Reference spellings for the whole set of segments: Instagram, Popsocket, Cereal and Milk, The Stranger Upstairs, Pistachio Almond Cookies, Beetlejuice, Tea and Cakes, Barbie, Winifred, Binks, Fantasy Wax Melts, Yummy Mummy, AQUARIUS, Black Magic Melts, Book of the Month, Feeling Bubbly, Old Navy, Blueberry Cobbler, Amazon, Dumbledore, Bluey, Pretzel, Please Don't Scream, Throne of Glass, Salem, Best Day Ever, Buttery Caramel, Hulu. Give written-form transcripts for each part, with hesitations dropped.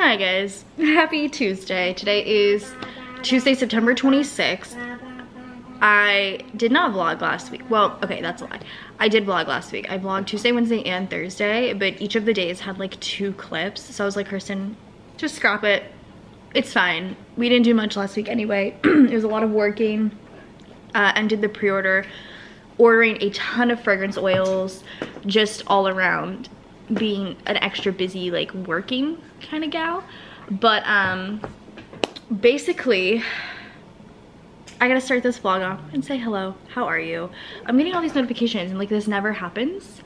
Hi guys, happy Tuesday. Today is Tuesday, September 26th. I did not vlog last week. Well, okay, that's a lie. I did vlog last week. I vlogged Tuesday, Wednesday, and Thursday, but each of the days had like 2 clips. So I was like, Kirsten, just scrap it. It's fine. We didn't do much last week anyway. It was a lot of working. Ended the pre-order, ordering a ton of fragrance oils, just all around being an extra busy, like, working kind of gal. But basically I gotta start this vlog off and say hello, how are you? I'm getting all these notifications and like this never happens.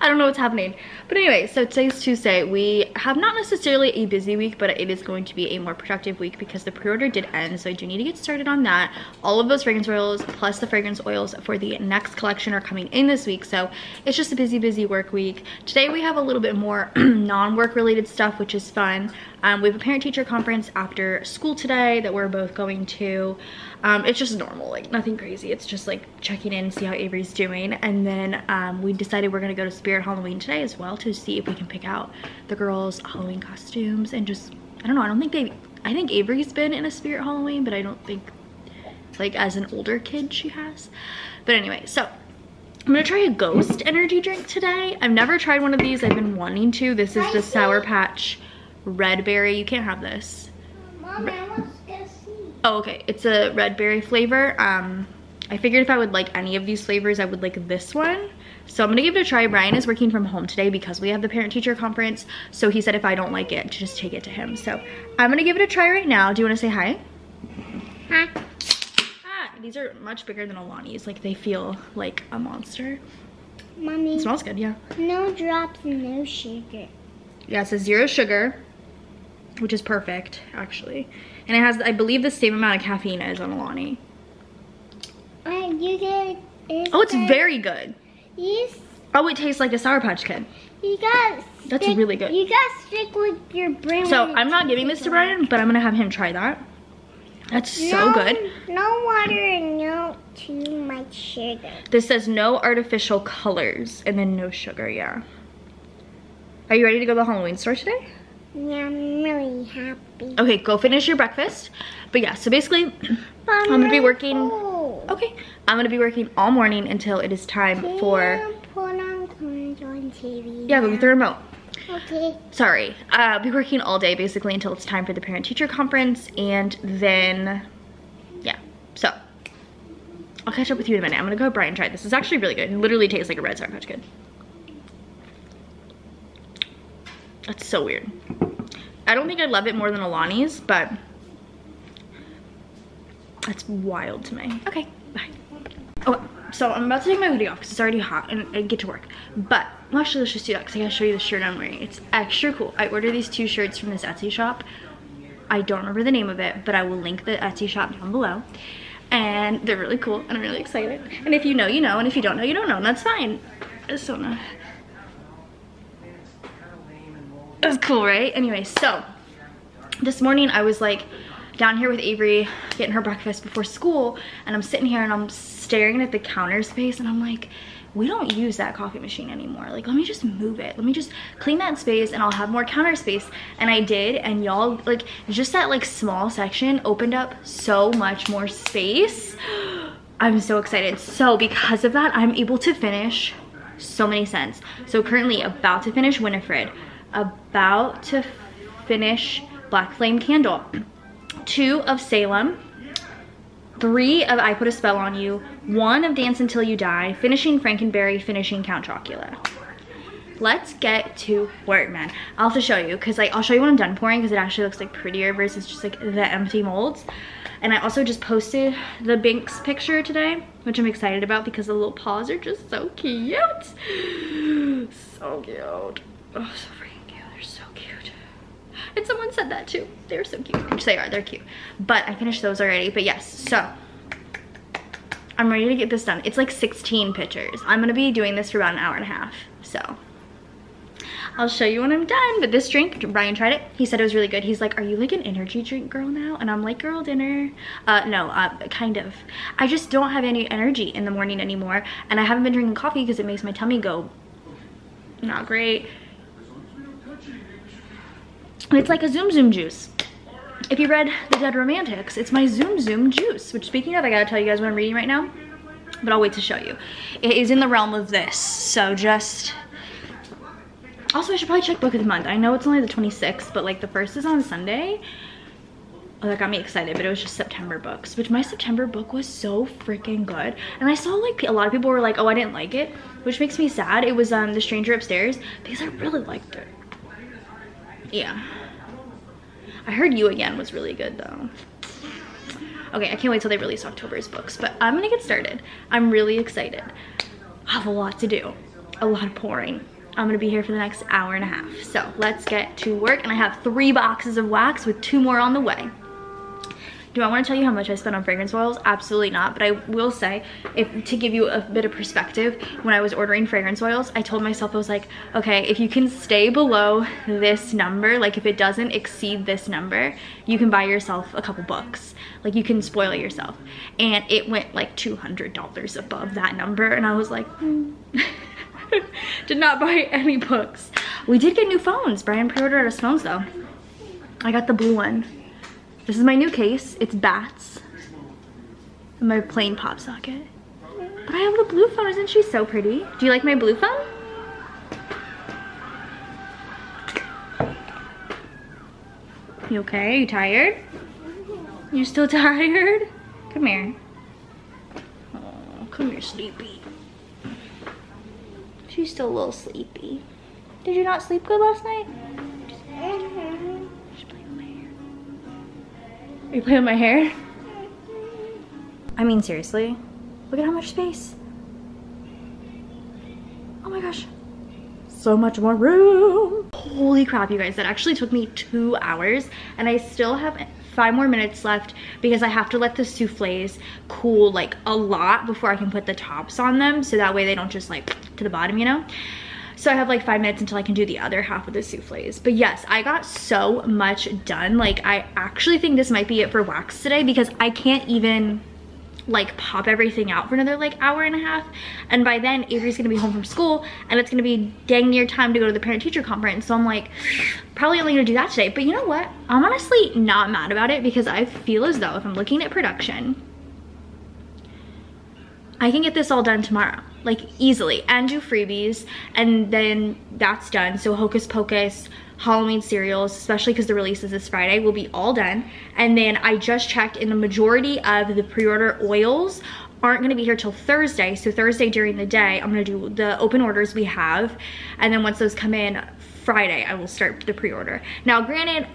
I don't know what's happening, but anyway, so today's Tuesday. We have not necessarily a busy week, but it is going to be a more productive week because the pre-order did end, so I do need to get started on that. All of those fragrance oils plus the fragrance oils for the next collection are coming in this week, so it's just a busy work week. Today we have a little bit more non-work related stuff, which is fun. We have a parent-teacher conference after school today that we're both going to. It's just normal, like nothing crazy. It's just like checking in, see how Avery's doing, and then we decided we're gonna go to Spirit Halloween today as well to see if we can pick out the girls' Halloween costumes and just, I don't know, I don't think they, I think Avery's been in a Spirit Halloween, but I don't think like as an older kid she has. But anyway, so I'm gonna try a Ghost energy drink today. I've never tried one of these, I've been wanting to. This is the Sour Patch Red Berry. You can't have this. Mom, I want to see. Oh, okay, it's a red berry flavor. I figured if I would like any of these flavors, I would like this one. So I'm gonna give it a try. Brian is working from home today because we have the parent-teacher conference. So he said if I don't like it, to just take it to him. So I'm gonna give it a try right now. Do you wanna say hi? Hi. Ah, these are much bigger than Alani's. Like they feel like a monster. Mommy. It smells good, yeah. No drops and no sugar. Yeah, it says zero sugar, which is perfect, actually. And it has, I believe, the same amount of caffeine as on Alani. You get it. Oh, it's very good. Oh, it tastes like a Sour Patch Kid. You got that's really good. You gotta stick with your brain. So I'm not giving this to Brian, but I'm gonna have him try that. That's so good. No water and no too much sugar. This says no artificial colors and then no sugar. Yeah. Are you ready to go to the Halloween store today? Yeah, I'm really happy. Okay, go finish your breakfast. But yeah, so basically, I'm gonna be working. Okay, I'm gonna be working all morning until it is time for. Put on TV. Yeah, but with the remote. Okay. Sorry, I'll be working all day basically until it's time for the parent-teacher conference, and then, yeah. So I'll catch up with you in a minute. I'm gonna go Brian try this. It's actually really good. It literally tastes like a red Sour Patch Kid. That's so weird. I don't think I love it more than Alani's, but. That's wild to me. Okay, bye. Oh, so I'm about to take my hoodie off because it's already hot and I get to work. But, well, actually, let's just do that because I gotta show you the shirt I'm wearing. It's extra cool. I ordered these 2 shirts from this Etsy shop. I don't remember the name of it, but I will link the Etsy shop down below. And they're really cool and I'm really excited. And if you know, you know. And if you don't know, you don't know. And that's fine. It's so nice. That's cool, right? Anyway, so this morning I was like, down here with Avery getting her breakfast before school, and I'm sitting here and I'm staring at the counter space and I'm like, we don't use that coffee machine anymore. Like, let me just move it. Let me just clean that space and I'll have more counter space. And I did, and y'all, like, just that like small section opened up so much more space. I'm so excited. So because of that, I'm able to finish so many scents. So currently about to finish Winifred, about to finish Black Flame Candle, 2 of Salem, 3 of I Put a Spell on You, 1 of Dance Until You Die, finishing Frankenberry, finishing Count Chocula. Let's get to work, man. I'll have to show you because I'll show you when I'm done pouring because it actually looks like prettier versus just like the empty molds. And I also just posted the Binks picture today, which I'm excited about because the little paws are just so cute. So cute. Oh, so freaking. And someone said that too. They're so cute. Which they are. They're cute. But I finished those already. But yes. So I'm ready to get this done. It's like 16 pictures. I'm going to be doing this for about an hour and a half. So I'll show you when I'm done. But this drink, Ryan tried it. He said it was really good. He's like, are you like an energy drink girl now? And I'm like, girl, dinner. No, kind of. I just don't have any energy in the morning anymore. And I haven't been drinking coffee because it makes my tummy go not great. And it's like a Zoom Zoom juice. If you read The Dead Romantics, it's my Zoom Zoom juice, which, speaking of, I gotta tell you guys what I'm reading right now, but I'll wait to show you. It is in the realm of this, so just... Also, I should probably check Book of the Month. I know it's only the 26th, but like the first is on Sunday. Oh, that got me excited, but it was just September books, which my September book was so freaking good. And I saw like a lot of people were like, oh, I didn't like it, which makes me sad. It was The Stranger Upstairs, because I really liked it. Yeah. I Heard You Again was really good though. Okay, I can't wait till they release October's books, but I'm gonna get started. I'm really excited. I have a lot to do, a lot of pouring. I'm gonna be here for the next hour and a half. So let's get to work, and I have 3 boxes of wax with 2 more on the way. Do I want to tell you how much I spent on fragrance oils? Absolutely not, but I will say, if to give you a bit of perspective, when I was ordering fragrance oils, I told myself, I was like, okay, if you can stay below this number, like if it doesn't exceed this number, you can buy yourself a couple books. Like you can spoil yourself. And it went like $200 above that number, and I was like, did not buy any books. We did get new phones. Brian pre-ordered us phones though. I got the blue one. This is my new case. It's bats and my plain pop socket. But I have the blue phone. Isn't she so pretty? Do you like my blue phone? You okay? You tired? You still tired? Come here. Oh, come here, sleepy. She's still a little sleepy. Did you not sleep good last night? Are you playing with my hair? I mean, seriously, look at how much space. Oh my gosh, so much more room. Holy crap, you guys, that actually took me 2 hours, and I still have 5 more minutes left because I have to let the souffles cool like a lot before I can put the tops on them, so that way they don't just like to the bottom, you know? So I have like 5 minutes until I can do the other half of the souffles. But yes, I got so much done. Like I actually think this might be it for wax today, because I can't even like pop everything out for another like hour and a half. And by then Avery's gonna be home from school, and it's gonna be dang near time to go to the parent-teacher conference. So I'm like, probably only gonna do that today. But you know what? I'm honestly not mad about it, because I feel as though if I'm looking at production, I can get this all done tomorrow, like easily, and do freebies, and then that's done. So Hocus Pocus, Halloween cereals, especially because the release is this Friday, will be all done. And then I just checked, and the majority of the pre-order oils aren't going to be here till Thursday. So Thursday during the day, I'm going to do the open orders we have, and then once those come in Friday, I will start the pre-order. Now granted,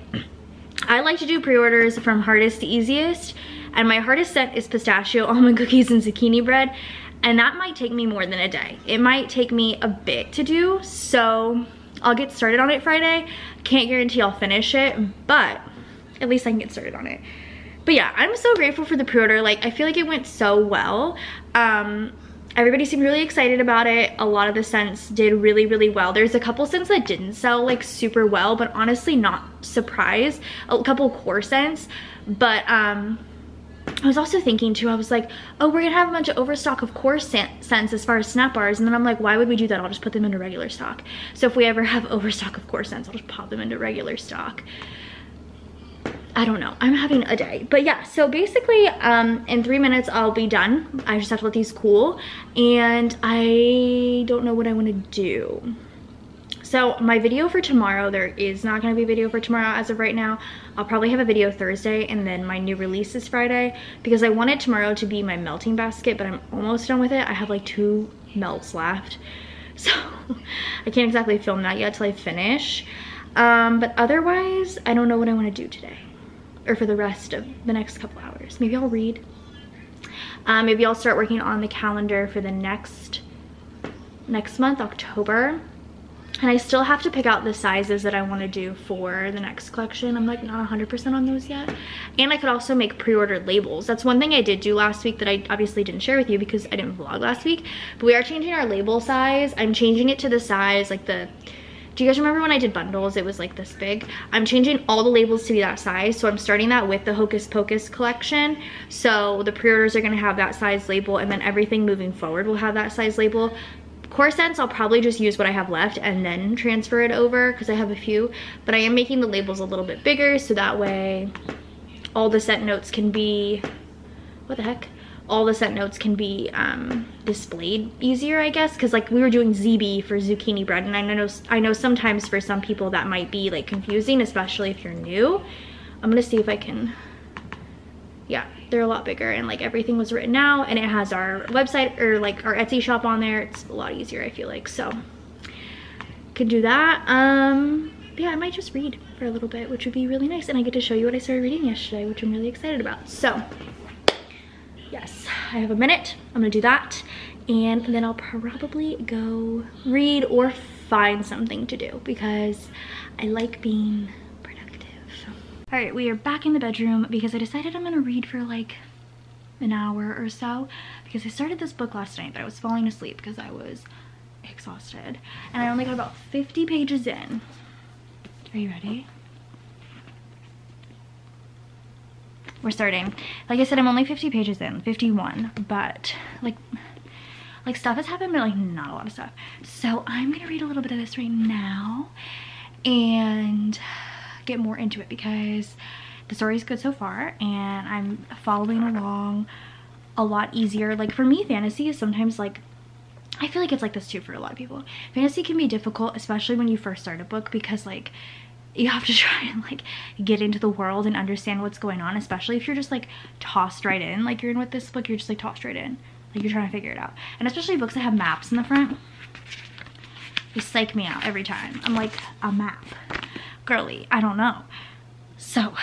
I like to do pre-orders from hardest to easiest, and my hardest set is pistachio almond cookies and zucchini bread, and that might take me more than a day. It might take me a bit to do, so I'll get started on it Friday. Can't guarantee I'll finish it, but at least I can get started on it. But yeah, I'm so grateful for the pre-order. Like I feel like it went so well. Everybody seemed really excited about it. A lot of the scents did really, really well. There's a couple scents that didn't sell like super well, but honestly not surprised. A couple core scents, but I was also thinking too, I was like, oh, we're gonna have a bunch of overstock of core scents as far as snack bars, and then I'm like, why would we do that? I'll just put them into regular stock. So if we ever have overstock of core scents, I'll just pop them into regular stock. I don't know, I'm having a day. But yeah, so basically in 3 minutes I'll be done. I just have to let these cool, and I don't know what I want to do. So my video for tomorrow, there is not going to be a video for tomorrow as of right now. I'll probably have a video Thursday, and then my new release is Friday, because I wanted tomorrow to be my melting basket, but I'm almost done with it. I have like 2 melts left, so I can't exactly film that yet till I finish. But otherwise, I don't know what I want to do today, or for the rest of the next couple hours. Maybe I'll read. Maybe I'll start working on the calendar for the next month, October. And I still have to pick out the sizes that I want to do for the next collection. I'm like not 100% on those yet. And I could also make pre-order labels. That's one thing I did do last week that I obviously didn't share with you because I didn't vlog last week. But we are changing our label size. I'm changing it to the size like the... Do you guys remember when I did bundles? It was like this big. I'm changing all the labels to be that size. So I'm starting that with the Hocus Pocus collection. So the pre-orders are going to have that size label, and then everything moving forward will have that size label. Core scents, I'll probably just use what I have left and then transfer it over because I have a few, but I am making the labels a little bit bigger so that way all the scent notes can be, displayed easier, I guess, because like we were doing ZB for zucchini bread, and I know sometimes for some people that might be like confusing, especially if you're new. I'm gonna see if I can, yeah, they're a lot bigger, and like everything was written out, and it has our website or like our Etsy shop on there. It's a lot easier, I feel like, so could do that. Yeah, I might just read for a little bit, which would be really nice, and I get to show you what I started reading yesterday, which I'm really excited about. So yes, I have a minute. I'm gonna do that, and then I'll probably go read or find something to do because I like being productive. All right, we are back in the bedroom because I decided I'm gonna read for like an hour or so because I started this book last night, but I was falling asleep because I was exhausted, and I only got about 50 pages in. Are you ready? We're starting. Like I said, I'm only 50 pages in, 51, but like stuff has happened, but like not a lot of stuff. So I'm gonna read a little bit of this right now and get more into it because the story is good so far and I'm following along a lot easier. Like for me, fantasy is sometimes like, I feel like it's like this too for a lot of people. Fantasy can be difficult, especially when you first start a book, because like you have to try and like get into the world and understand what's going on, especially if you're just like tossed right in, like you're in with this book, you're just like tossed right in, like you're trying to figure it out. And especially books that have maps in the front, they psych me out every time. I'm like, a map, girly, I don't know. So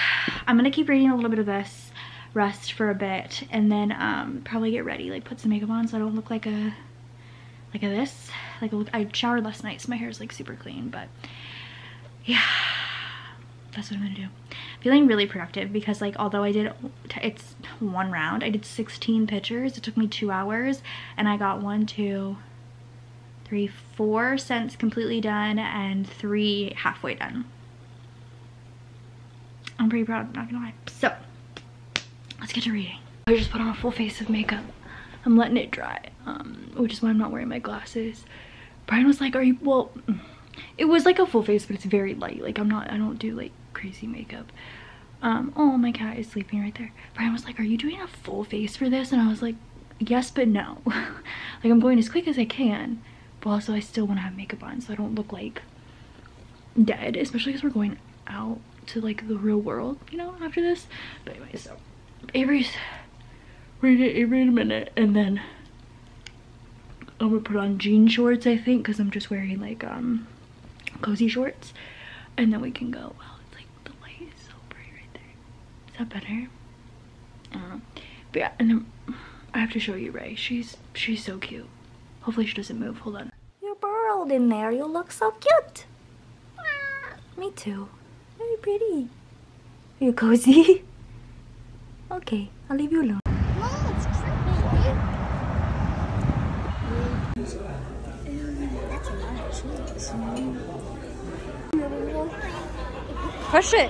I'm gonna keep reading a little bit of this, rest for a bit, and then probably get ready, like put some makeup on so I don't look like a I showered last night so my hair is like super clean, but yeah, that's what I'm gonna do. I'm feeling really productive because like although I did, it's one round, I did 16 pictures. It took me 2 hours and I got 4 scents completely done and 3 halfway done. I'm pretty proud, I'm not gonna lie. So let's get to reading. I just put on a full face of makeup. I'm letting it dry, which is why I'm not wearing my glasses. Brian was like, are you, well, it was like a full face, but it's very light. Like I don't do like crazy makeup. Oh, my cat is sleeping right there. Brian was like, are you doing a full face for this? And I was like, yes, but no. Like I'm going as quick as I can, but also I still want to have makeup on so I don't look like dead, especially because we're going out to like the real world, you know, after this. But anyway, so Avery's, read it in a minute, and then I'm gonna put on jean shorts, I think, because I'm just wearing like cozy shorts, and then we can go. Wow, it's like the light is so bright right there. Is that better? I don't know. But yeah, and then I have to show you Ray. She's so cute. Hopefully she doesn't move. Hold on. You're burrowed in there. You look so cute. Me too. Very pretty. Are you cozy? Okay, I'll leave you alone. Push it.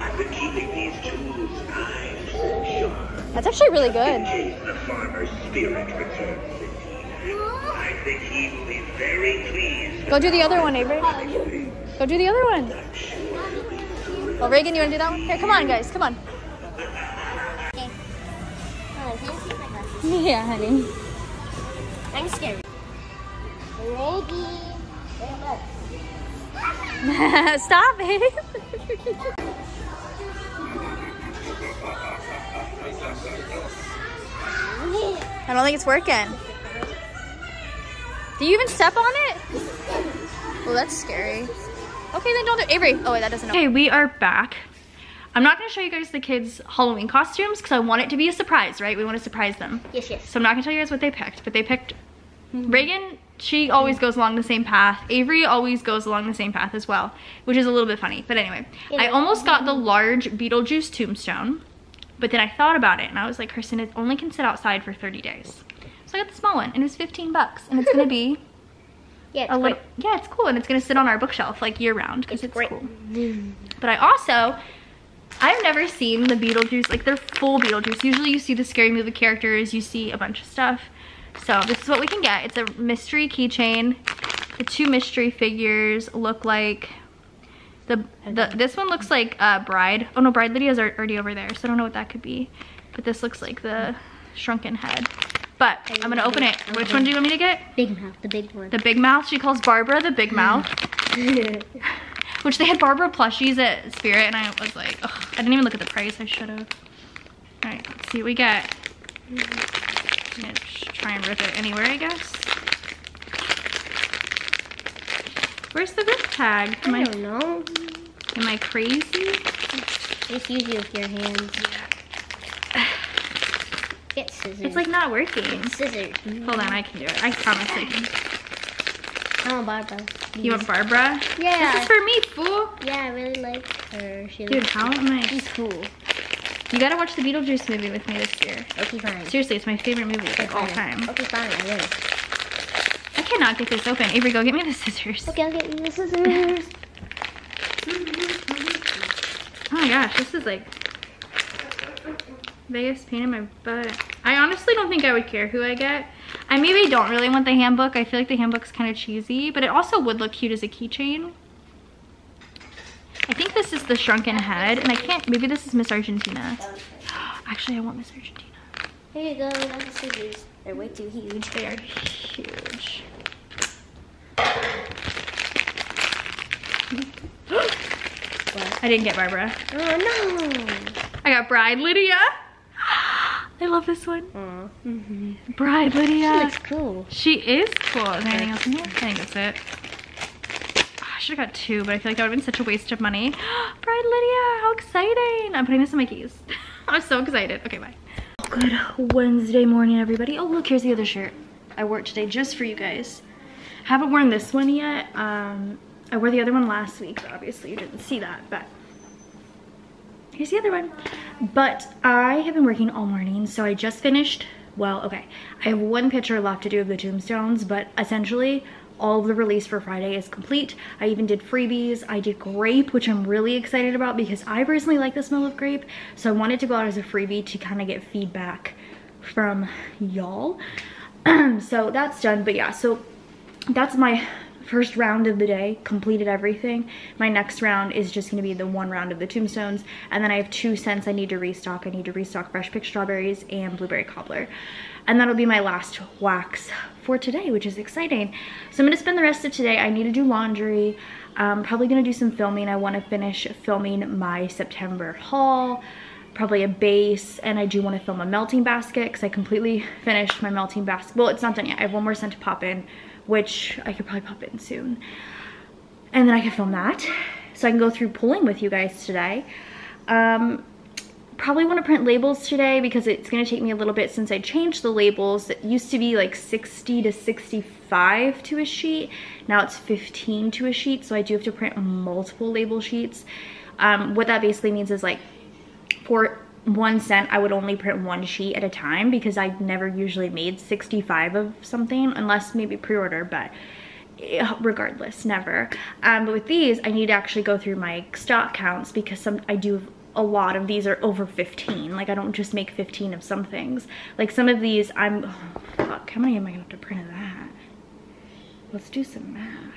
I've been keeping these tools eyes sharp. That's actually really good. In case the farmer's spirit returns this evening, I think he will be very pleased. Go do the other one, Avery. Go do the other one. Well, Reagan, you want to do that one? Here, come on, guys. Come on. Okay. Yeah, honey. I'm scared. Maybe. Stop it. I don't think it's working. Do you even step on it? Oh, that's scary. Okay, then don't do it. Avery. Oh, wait, that doesn't. Okay, we are back. I'm not going to show you guys the kids' Halloween costumes because I want it to be a surprise, right? We want to surprise them. Yes, yes. So I'm not going to tell you guys what they picked, but they picked Reagan. She always goes along the same path. Avery always goes along the same path as well, which is a little bit funny. But anyway, I almost got the large Beetlejuice tombstone, but then I thought about it and I was like, Kirsten, it only can sit outside for 30 days. So I got the small one, and it was $15, and it's gonna be yeah, it's cool, and it's gonna sit on our bookshelf like year round because it's cool. But I also, I've never seen the Beetlejuice, like their full Beetlejuice. Usually you see the Scary Movie characters, you see a bunch of stuff. So this is what we can get. It's a mystery keychain. The two mystery figures look like this one looks like Bride. Oh no, Bride Lydia's are already over there, so I don't know what that could be. But this looks like the shrunken head. But I'm gonna open it. Which one do you want me to get? Big Mouth, the big one. The Big Mouth. She calls Barbara the Big Mouth. Which they had Barbara plushies at Spirit, and I was like, ugh, I didn't even look at the price. I should have. All right, let's see what we get. I'm gonna try and rip it anywhere, I guess. Where's the rip tag? I don't know. Am I crazy? Just use it with your hands. Yeah. Get scissors. It's like not working. Get scissors. Hold on, I can do it. I promise I can. I want Barbara. You want Barbara? Yeah. This is for me, fool. Yeah, I really like her. She Dude, how am I? She's cool. You gotta watch the Beetlejuice movie with me this year. Okay, fine. Seriously, it's my favorite movie of all time. Okay, fine. I will. I cannot get this open. Avery, go get me the scissors. Okay, I'll get you the scissors. Oh my gosh, this is like biggest pain in my butt. I honestly don't think I would care who I get. I maybe don't really want the handbook. I feel like the handbook's kind of cheesy, but it also would look cute as a keychain. I think this is the shrunken head, and I can't, maybe this is Miss Argentina. Actually, I want Miss Argentina. Here you go, that's the scissors. They're way too huge. They are huge. I didn't get Barbara. Oh no! I got Bride Lydia. I love this one. Bride Lydia. She looks cool. She is cool. Is there anything else in here? I think that's it. Oh, I should have got two, but I feel like that would have been such a waste of money. Bride Lydia, how exciting. I'm putting this in my keys. I'm so excited. Okay, bye. Good Wednesday morning, everybody. Oh, look, here's the other shirt I wore today just for you guys. I haven't worn this one yet. I wore the other one last week. Obviously, you didn't see that, but here's the other one. But I have been working all morning, so I just finished, well, okay, I have one picture left to do of the tombstones, but essentially all of the release for Friday is complete. I even did freebies. I did grape, which I'm really excited about because I personally like the smell of grape, so I wanted to go out as a freebie to kind of get feedback from y'all. So that's done. But yeah, so that's my first round of the day, completed everything. My next round is just going to be the one round of the tombstones, and then I have 2 scents I need to restock. I need to restock Fresh Picked Strawberries and Blueberry Cobbler, and that'll be my last wax for today, which is exciting. So I'm going to spend the rest of today, I need to do laundry, I'm probably going to do some filming. I want to finish filming my September haul, probably a base, and I do want to film a melting basket because I completely finished my melting basket. Well, it's not done yet. I have one more scent to pop in, which I could probably pop in soon. And then I can film that. So I can go through pulling with you guys today. Probably want to print labels today because it's going to take me a little bit since I changed the labels. It used to be like 60 to 65 to a sheet. Now it's 15 to a sheet. So I do have to print multiple label sheets. What that basically means is like for 1 cent, I would only print 1 sheet at a time because I never usually made 65 of something unless maybe pre-order, but regardless, never. But with these, I need to actually go through my stock counts because I do a lot of these are over 15. Like I don't just make 15 of some things. Like some of these, I'm, oh, fuck, how many am I gonna have to print of that? Let's do some math.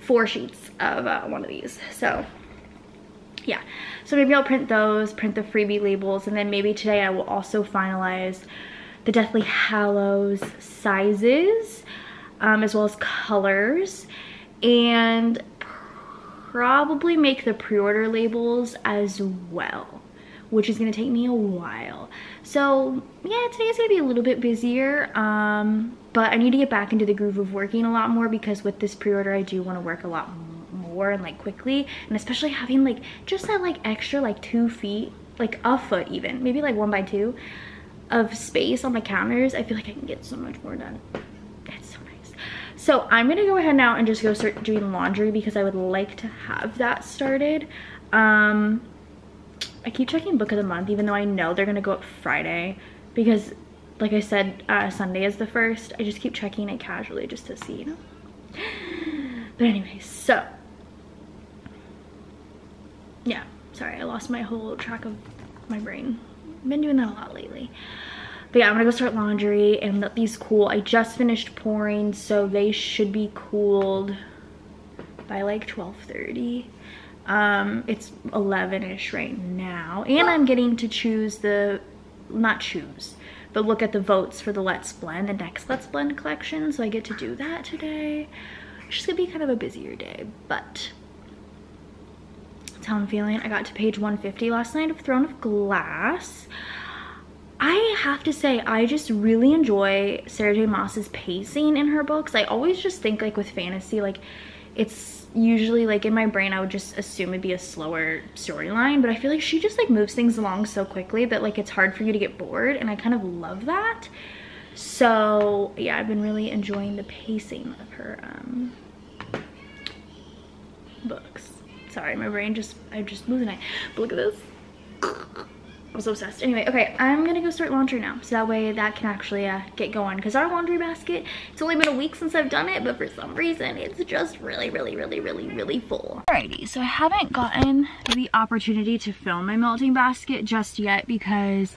4 sheets of one of these, so. Yeah, so maybe I'll print those, print the freebie labels, and then maybe today I will also finalize the Deathly Hallows sizes, as well as colors, and probably make the pre-order labels as well, which is gonna take me a while. So yeah, today's gonna be a little bit busier, but I need to get back into the groove of working a lot more because with this pre-order, I do wanna work a lot more and like quickly, and especially having like just that like extra like 2 feet, like a foot even, maybe like 1 by 2 of space on my counters. I feel like I can get so much more done. That's so nice. So I'm gonna go ahead now and just go start doing laundry because I would like to have that started. I keep checking Book of the Month even though I know they're gonna go up Friday because like I said, Sunday is the first. I just keep checking it casually just to see, you know. But anyway, so yeah, sorry, I lost my whole track of my brain. I've been doing that a lot lately. But yeah, I'm gonna go start laundry and let these cool. I just finished pouring, so they should be cooled by like 12:30. It's 11-ish right now. And I'm getting to choose the, not choose, but look at the votes for the Let's Blend, the next Let's Blend collection. So I get to do that today. It's just gonna be kind of a busier day, but that's how I'm feeling. I got to page 150 last night of Throne of Glass. I have to say, I just really enjoy Sarah J. Maas's pacing in her books. I always just think like with fantasy, like it's usually like in my brain, I would just assume it'd be a slower storyline, but I feel like she just like moves things along so quickly that like it's hard for you to get bored, and I kind of love that. So yeah, I've been really enjoying the pacing of her books. Sorry, my brain just, I just moved tonight, but look at this. I was obsessed. Anyway, okay, I'm gonna go start laundry now, so that way that can actually get going, because our laundry basket, it's only been a week since I've done it, but for some reason it's just really full. Alrighty, so I haven't gotten the opportunity to film my melting basket just yet because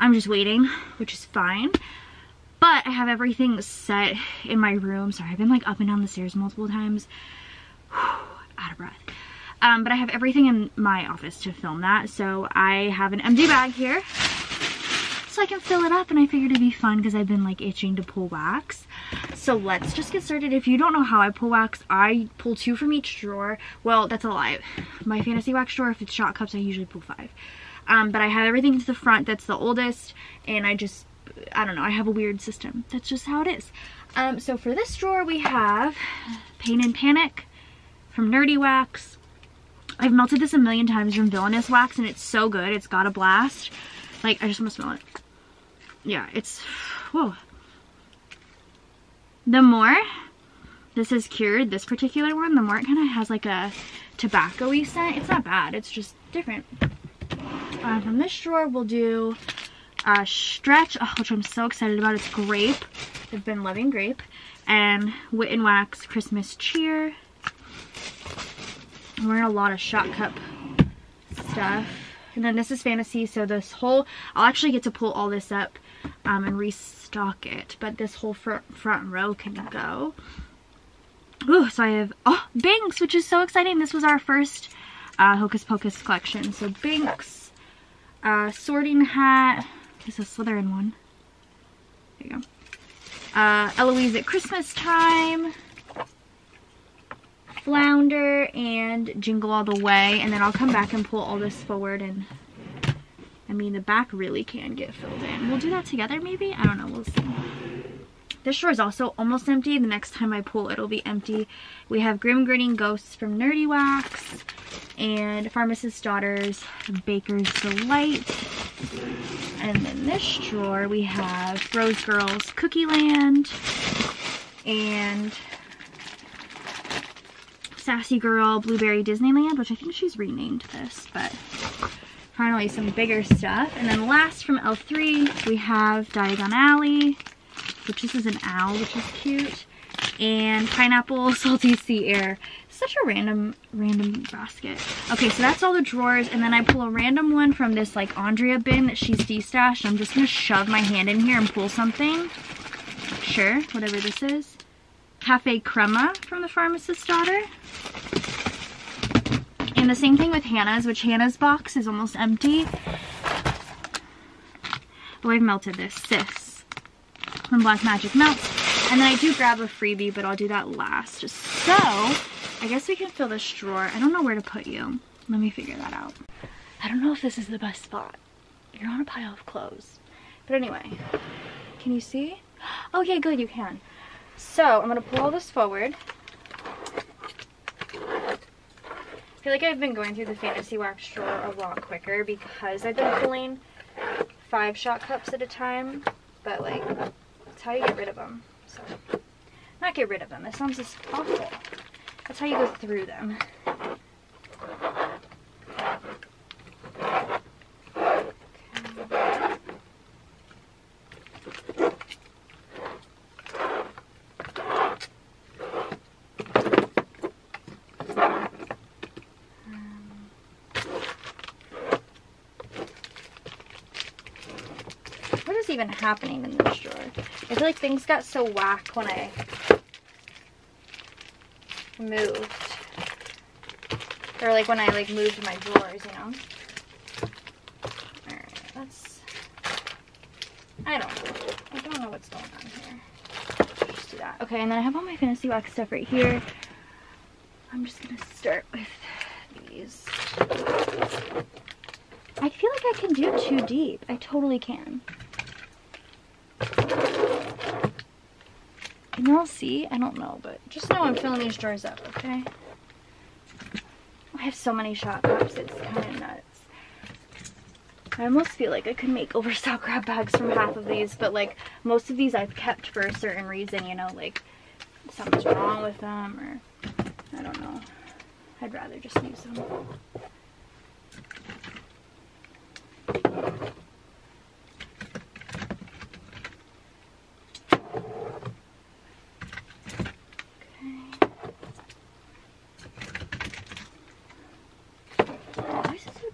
I'm just waiting, which is fine, but I have everything set in my room. Sorry, I've been like up and down the stairs multiple times. Out of breath. But I have everything in my office to film that, so I have an empty bag here so I can fill it up, and I figured it'd be fun because I've been like itching to pull wax. So let's just get started. If you don't know how I pull wax, I pull 2 from each drawer. Well, that's a lie. My fantasy wax drawer, if it's shot cups, I usually pull 5. But I have everything to the front that's the oldest, and I just, I don't know, I have a weird system. That's just how it is. So for this drawer we have Pain and Panic from Nerdy Wax. I've melted this a million times from Villainous Wax, and it's so good. It's got a blast. Like, I just want to smell it. Yeah, it's, whoa. The more this is cured, this particular one, the more it kind of has like a tobacco-y scent. It's not bad. It's just different. From this drawer, we'll do Stretch, which I'm so excited about. It's grape. I've been loving grape. And Wit and Wax Christmas Cheer. We're in a lot of shot cup stuff, and then this is fantasy, so this whole, I'll actually get to pull all this up and restock it, but this whole front row can go. Ooh, so I have, oh, Binks, which is so exciting. This was our first Hocus Pocus collection. So Binks, Sorting Hat, this is a Slytherin one, there you go, Eloise at Christmas Time, Flounder, and Jingle All the Way, and then I'll come back and pull all this forward, and I mean the back really can get filled in. We'll do that together maybe? I don't know, we'll see. This drawer is also almost empty. The next time I pull, it'll be empty. We have Grim Grinning Ghosts from Nerdy Wax, and Pharmacist's Daughters, Baker's Delight, and then this drawer we have Rose Girls Cookie Land, and Sassy Girl Blueberry Disneyland, which I think she's renamed this, but finally some bigger stuff. And then last from L3 we have Diagon Alley, which this is an owl, which is cute, and Pineapple Salty Sea Air. Such a random basket. Okay, so that's all the drawers, and then I pull a random one from this like Andrea bin that she's destashed. I'm just gonna shove my hand in here and pull something. Sure, whatever this is. Cafe Crema from the Pharmacist's Daughter. And the same thing with Hannah's, which Hannah's box is almost empty. Oh, I've melted this. Sis from Black Magic Melts. And then I do grab a freebie, but I'll do that last. Just so, I guess we can fill this drawer. I don't know where to put you. Let me figure that out. I don't know if this is the best spot. You're on a pile of clothes. But anyway, can you see? Oh yeah, good, you can. So, I'm going to pull all this forward. I feel like I've been going through the fantasy wax drawer a lot quicker because I've been pulling 5 shot cups at a time, but like, that's how you get rid of them. So, not get rid of them, that sounds just awful. That's how you go through them. even happening in this drawer? I feel like things got so whack when I moved. Or like when I like moved my drawers, you know? Alright, that's... I don't know what's going on here. Let's just do that. Okay, and then I have all my Fantasy Wax stuff right here. I'm just gonna start with these. I feel like I can do too deep. I totally can. Can y'all see? I don't know, but just know I'm filling these drawers up, okay? I have so many shot cups, it's kind of nuts. I almost feel like I could make overstock grab bags from half of these, but like most of these I've kept for a certain reason, you know, like something's wrong with them or I don't know. I'd rather just use them.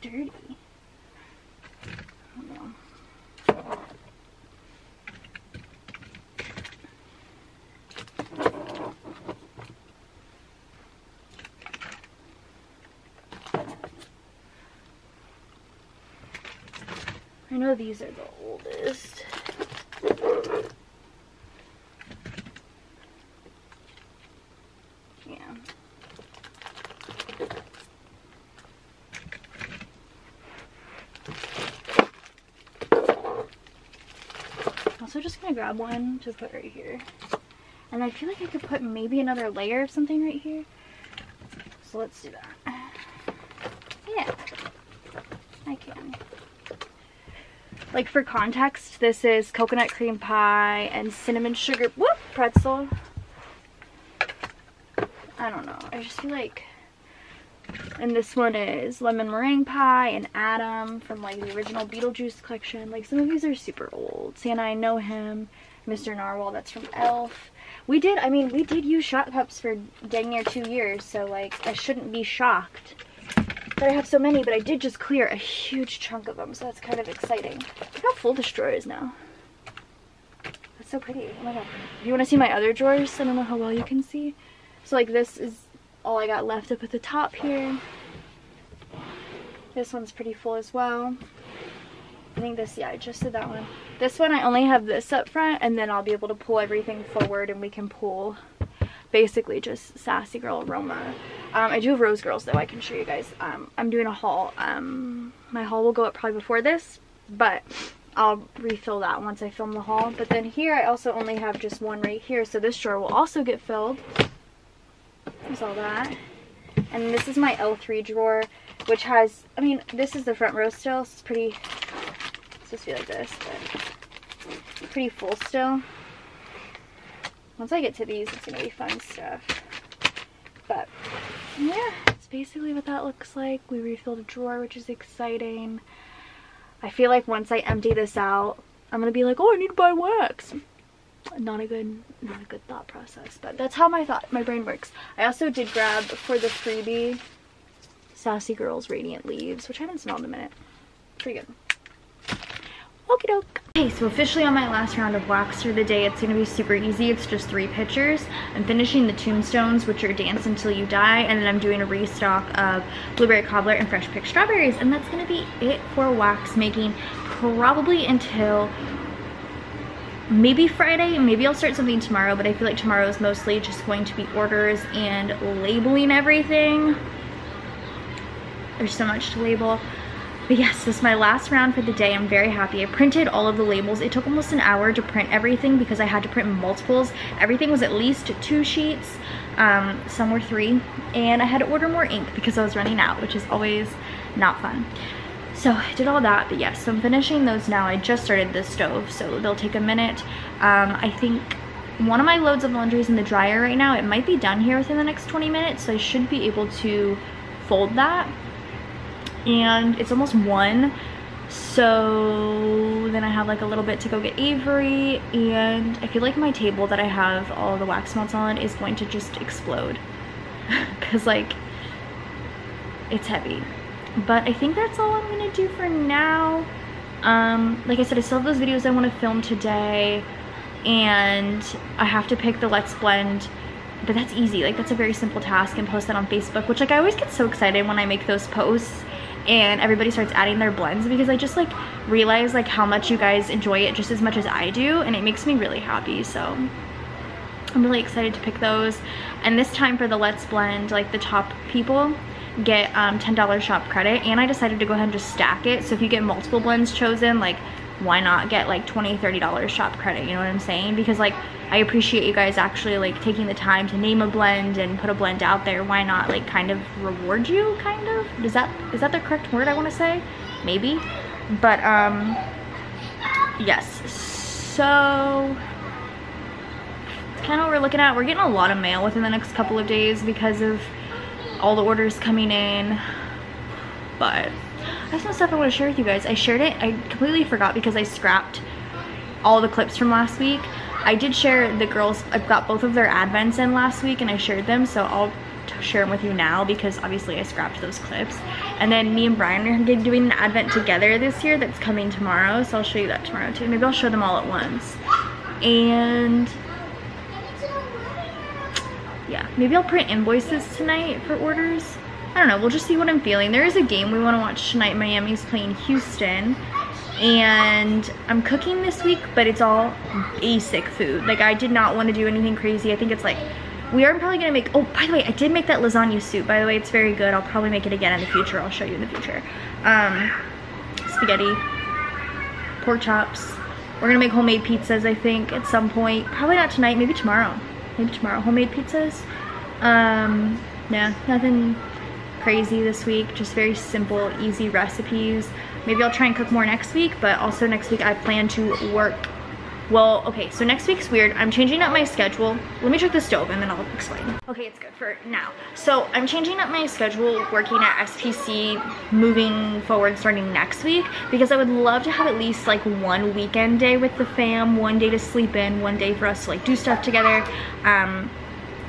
Dirty. I don't know. I know these are the oldest. Just gonna grab one to put right here, and I feel like I could put maybe another layer of something right here, so let's do that. Yeah, I can. Like for context, this is coconut cream pie and cinnamon sugar pretzel. I don't know, I just feel like, and this one is lemon meringue pie and Adam from like the original Beetlejuice collection. Like some of these are super old. Santa, I know him. Mr. Narwhal, that's from Elf. I mean we did use shot cups for dang near 2 years, so like I shouldn't be shocked that I have so many, but I did just clear a huge chunk of them, so that's kind of exciting. Look how full this drawer is now. That's so pretty. Oh my god. If you want to see my other drawers, I don't know how well you can see. So like this is all I got left up at the top here. This one's pretty full as well. I think this, yeah, I just did that one. This one, I only have this up front, and then I'll be able to pull everything forward, and we can pull basically just Sassy Girl Aroma. I do have Rose Girls, though. I can show you guys. I'm doing a haul. My haul will go up probably before this, but I'll refill that once I film the haul. But then here, I also only have just one right here, so this drawer will also get filled. There's all that. And this is my L3 drawer, which has, I mean, this is the front row still, so it's pretty, it's supposed to be like this, but pretty full still. Once I get to these, it's gonna be fun stuff. But yeah, it's basically what that looks like. We refilled a drawer, which is exciting. I feel like once I empty this out, I'm gonna be like, oh, I need to buy wax. Not a good thought process, but that's how my brain works. I also did grab for the freebie Sassy Girls Radiant Leaves, which I haven't smelled in a minute. Pretty good. Okie doke. Okay, so officially on my last round of wax for the day. It's gonna be super easy. It's just 3 pictures. I'm finishing the tombstones, which are Dance Until You Die, and then I'm doing a restock of Blueberry Cobbler and Fresh Picked Strawberries, and that's gonna be it for wax making, probably until maybe Friday. Maybe I'll start something tomorrow, but I feel like tomorrow is mostly just going to be orders and labeling everything. There's so much to label. But yes, this is my last round for the day. I'm very happy. I printed all of the labels. It took almost an hour to print everything because I had to print multiples. Everything was at least 2 sheets. Some were 3. And I had to order more ink because I was running out, which is always not fun. So I did all that, but yes, so I'm finishing those now. I just started this stove, so they'll take a minute. I think one of my loads of laundry is in the dryer right now. It might be done here within the next 20 minutes, so I should be able to fold that. And it's almost 1, so then I have like a little bit to go get Avery, and I feel like my table that I have all the wax melts on is going to just explode because like it's heavy. But I think that's all I'm gonna do for now. Like I said, I still have those videos I want to film today, and I have to pick the Let's Blend, but that's easy. Like, that's a very simple task, and post that on Facebook, which, like, I always get so excited when I make those posts and everybody starts adding their blends, because I just, like, realize, like, how much you guys enjoy it just as much as I do, and it makes me really happy. So I'm really excited to pick those. And this time for the Let's Blend, like, the top people get $10 shop credit, and I decided to go ahead and just stack it. So if you get multiple blends chosen, like, why not get like $20-$30 shop credit? You know what I'm saying? Because, like, I appreciate you guys actually, like, taking the time to name a blend and put a blend out there. Why not, like, kind of reward you? Kind of, is that the correct word I want to say? Maybe. But yes, so it's kind of what we're looking at. We're getting a lot of mail within the next couple of days because of all the orders coming in, but I have some stuff I want to share with you guys. I shared it, I completely forgot because I scrapped all the clips from last week. I did share the girls, I've got both of their advents in last week and I shared them, so I'll share them with you now because obviously I scrapped those clips. And then me and Brian are doing an advent together this year that's coming tomorrow, so I'll show you that tomorrow too. Maybe I'll show them all at once. And yeah, maybe I'll print invoices tonight for orders. I don't know, we'll just see what I'm feeling. There is a game we want to watch tonight. Miami's playing Houston, and I'm cooking this week, but it's all basic food. Like, I did not want to do anything crazy. I think it's like, we are probably gonna make, oh, by the way, I did make that lasagna soup, by the way. It's very good. I'll probably make it again in the future. I'll show you in the future. Spaghetti, pork chops. We're gonna make homemade pizzas, I think, at some point. Probably not tonight, maybe tomorrow. Maybe tomorrow, homemade pizzas. Yeah, nothing crazy this week, just very simple, easy recipes. Maybe I'll try and cook more next week, but also next week I plan to work. Well, okay, so next week's weird. I'm changing up my schedule. Let me check the stove and then I'll explain. Okay, it's good for now. So I'm changing up my schedule, working at SPC moving forward starting next week, because I would love to have at least like one weekend day with the fam, one day to sleep in, one day for us to like do stuff together.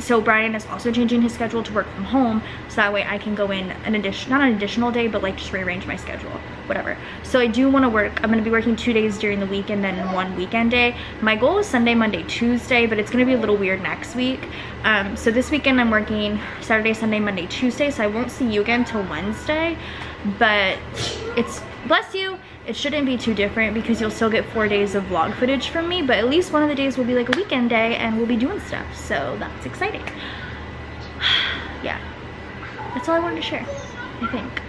So Brian is also changing his schedule to work from home, so that way I can go in an addition, not an additional day, but like just rearrange my schedule, whatever. So I do want to work, I'm going to be working 2 days during the week and then one weekend day. My goal is Sunday, Monday, Tuesday, but it's going to be a little weird next week. So this weekend I'm working Saturday, Sunday, Monday, Tuesday, so I won't see you again till Wednesday, but it's, bless you, it shouldn't be too different because you'll still get 4 days of vlog footage from me, but at least one of the days will be like a weekend day and we'll be doing stuff, so that's exciting. Yeah, that's all I wanted to share, I think.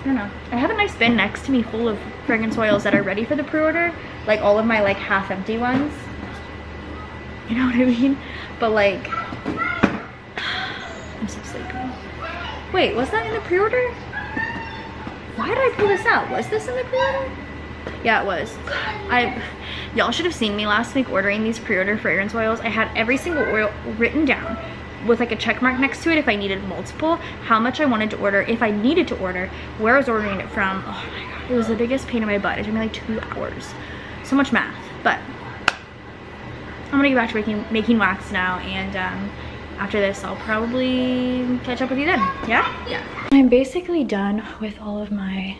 I don't know, I have a nice bin next to me full of fragrance oils that are ready for the pre-order, like all of my like half empty ones, you know what I mean? But like, I'm so sleepy. Wait, was that in the pre-order? Why did I pull this out? Was this in the pre-order? Yeah, it was. Y'all should have seen me last week ordering these pre-order fragrance oils. I had every single oil written down with like a check mark next to it if I needed multiple, how much I wanted to order, if I needed to order, where I was ordering it from. Oh my God, it was the biggest pain in my butt. It took me like 2 hours. So much math. But I'm gonna get back to making wax now, and after this, I'll probably catch up with you then. Yeah? Yeah. I'm basically done with all of my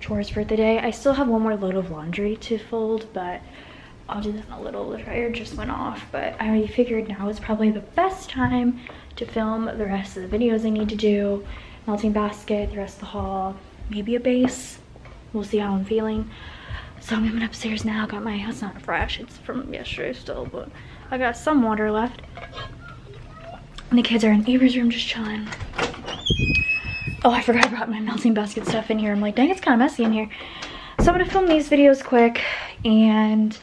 chores for the day. I still have one more load of laundry to fold, but I'll do that in a little. The dryer just went off, but I figured now is probably the best time to film the rest of the videos I need to do. Melting basket, the rest of the haul, maybe a base. We'll see how I'm feeling. So I'm coming upstairs now. Got my, it's not fresh, it's from yesterday still, but I got some water left. And the kids are in Avery's room just chilling. Oh, I forgot I brought my melting basket stuff in here. I'm like, dang, it's kind of messy in here. So I'm gonna film these videos quick, and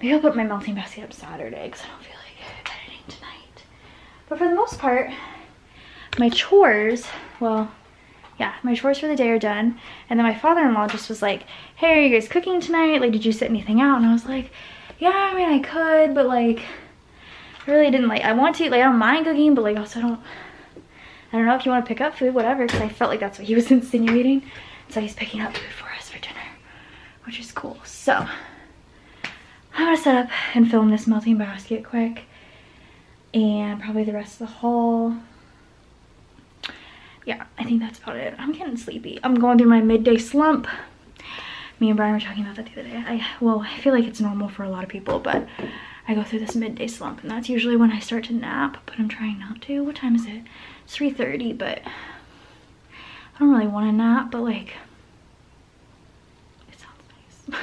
maybe I'll put my melting basket up Saturday because I don't feel like editing tonight. But for the most part, my chores, well, yeah, my chores for the day are done. And then my father-in-law just was like, hey, are you guys cooking tonight? Like, did you set anything out? And I was like, yeah, I mean, I could, but like, I really didn't like, I want to, like, I don't mind cooking, but like, also I don't know if you want to pick up food, whatever, because I felt like that's what he was insinuating. So he's picking up food for us for dinner, which is cool. So I'm gonna set up and film this melting basket quick, and probably the rest of the haul. Yeah, I think that's about it. I'm getting sleepy. I'm going through my midday slump. Me and Brian were talking about that the other day. I feel like it's normal for a lot of people, but I go through this midday slump, and that's usually when I start to nap, but I'm trying not to. What time is it? It's 3:30, but I don't really want to nap, but like, it sounds nice.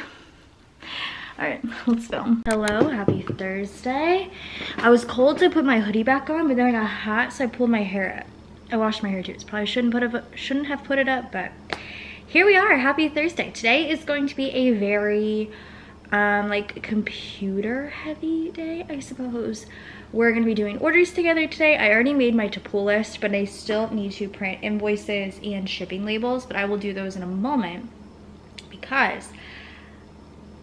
All right, let's film. Hello, happy Thursday. I was cold, so I put my hoodie back on, but then I got hot, so I pulled my hair up. I washed my hair too. So probably shouldn't have put it up, but here we are. Happy Thursday. Today is going to be a very like computer heavy day, I suppose. We're gonna be doing orders together today. I already made my to-pull list, but I still need to print invoices and shipping labels, but I will do those in a moment because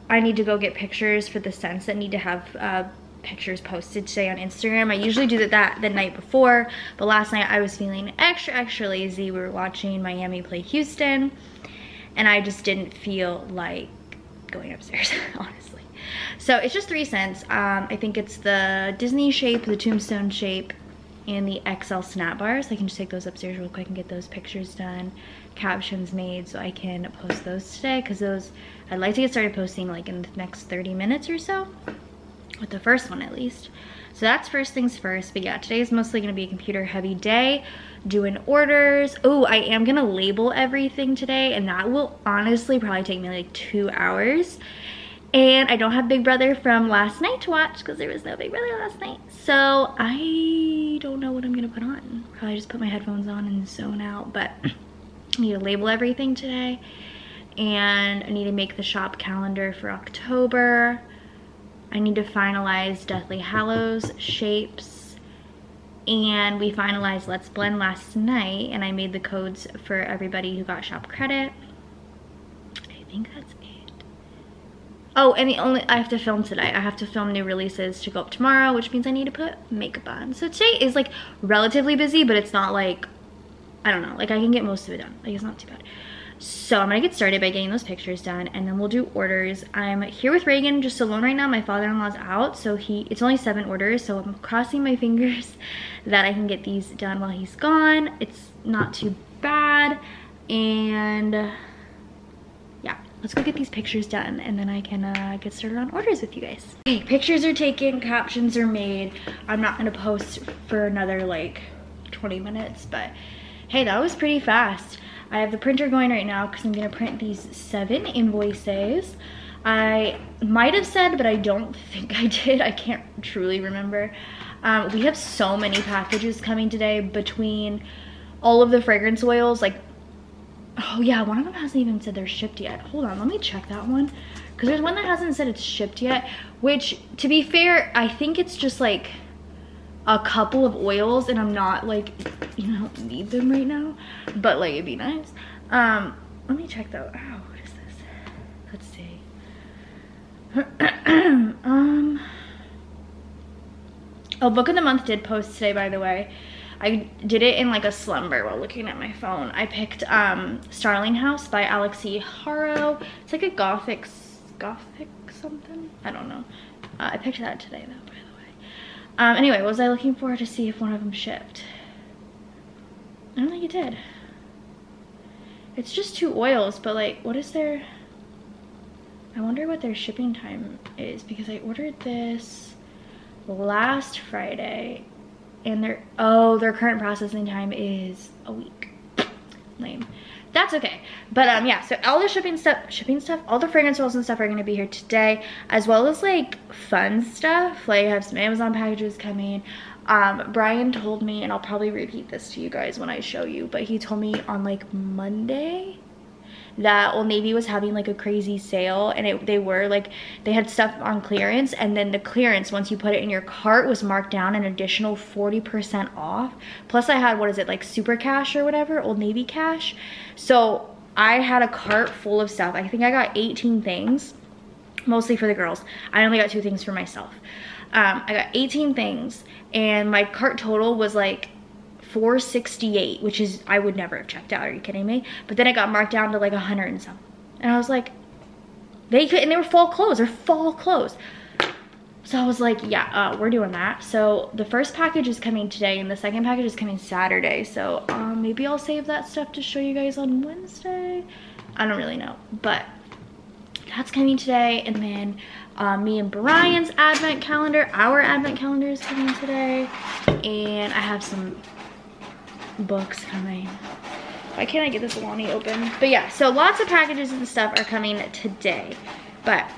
I need to go get pictures for the scents that need to have pictures posted today on Instagram. I usually do that the night before, but last night I was feeling extra lazy. We were watching Miami play Houston, and I just didn't feel like going upstairs, honestly. So it's just 3 scents. I think it's the Disney shape, the tombstone shape, and the XL snap bars. I can just take those upstairs real quick and get those pictures done, captions made, so I can post those today, because those I'd like to get started posting like in the next 30 minutes or so, with the first one at least. So that's first things first. But yeah, today is mostly gonna be a computer heavy day, doing orders. Oh, I am gonna label everything today, and that will honestly probably take me like 2 hours. And I don't have Big Brother from last night to watch because there was no Big Brother last night. So I don't know what I'm gonna put on. Probably just put my headphones on and zone out, but I need to label everything today. And I need to make the shop calendar for October. I need to finalize Deathly Hallows shapes, and we finalized Let's Blend last night, and I made the codes for everybody who got shop credit. I think that's it. Oh, and I have to film today. I have to film new releases to go up tomorrow, which means I need to put makeup on. So today is like relatively busy, but it's not like, I don't know, like I can get most of it done. Like it's not too bad. So I'm gonna get started by getting those pictures done, and then we'll do orders. I'm here with Reagan, just alone right now. My father-in-law's out, so it's only 7 orders, so I'm crossing my fingers that I can get these done while he's gone. It's not too bad, and yeah, let's go get these pictures done, and then I can get started on orders with you guys. Okay, pictures are taken, captions are made. I'm not gonna post for another like 20 minutes, but hey, that was pretty fast. I have the printer going right now because I'm gonna print these 7 invoices. I might have said, but I don't think I did. I can't truly remember. We have so many packages coming today between all of the fragrance oils. Like, oh yeah, one of them hasn't even said they're shipped yet. Hold on, let me check that one. Because there's one that hasn't said it's shipped yet, which to be fair, I think it's just like a couple of oils, and I'm not like, you know, need them right now, but like it'd be nice. Let me check though. Oh, what is this? Let's see. Oh, Book of the Month did post today, by the way. I did it in like a slumber while looking at my phone. I picked Starling House by Alexi Haro. It's like a gothic something, I don't know. I picked that today though. Anyway, what was I looking for to see if one of them shipped? I don't think it did. It's just 2 oils, but like, what is their... I wonder what their shipping time is, because I ordered this last Friday, and their current processing time is a week. Lame. That's okay. But yeah, so all the shipping stuff, all the fragrance oils and stuff are gonna be here today, as well as like fun stuff. Like I have some Amazon packages coming. Brian told me, and I'll probably repeat this to you guys when I show you, but he told me on like Monday that Old Navy was having like a crazy sale, and they had stuff on clearance, and then the clearance, once you put it in your cart, was marked down an additional 40% off. Plus I had, what is it, like Super Cash or whatever, Old Navy Cash. So I had a cart full of stuff. I think I got 18 things, mostly for the girls. I only got 2 things for myself. I got 18 things, and my cart total was like $468, which is, I would never have checked out, are you kidding me? But then it got marked down to like 100 and some, and I was like, they were fall clothes. So I was like, yeah, we're doing that. So the first package is coming today, and the second package is coming Saturday. So maybe I'll save that stuff to show you guys on Wednesday. I don't really know, but that's coming today. And then me and Brian's advent calendar, our advent calendar is coming today. And I have some books coming. Why can't I get this Alani open? But yeah, so lots of packages and stuff are coming today. But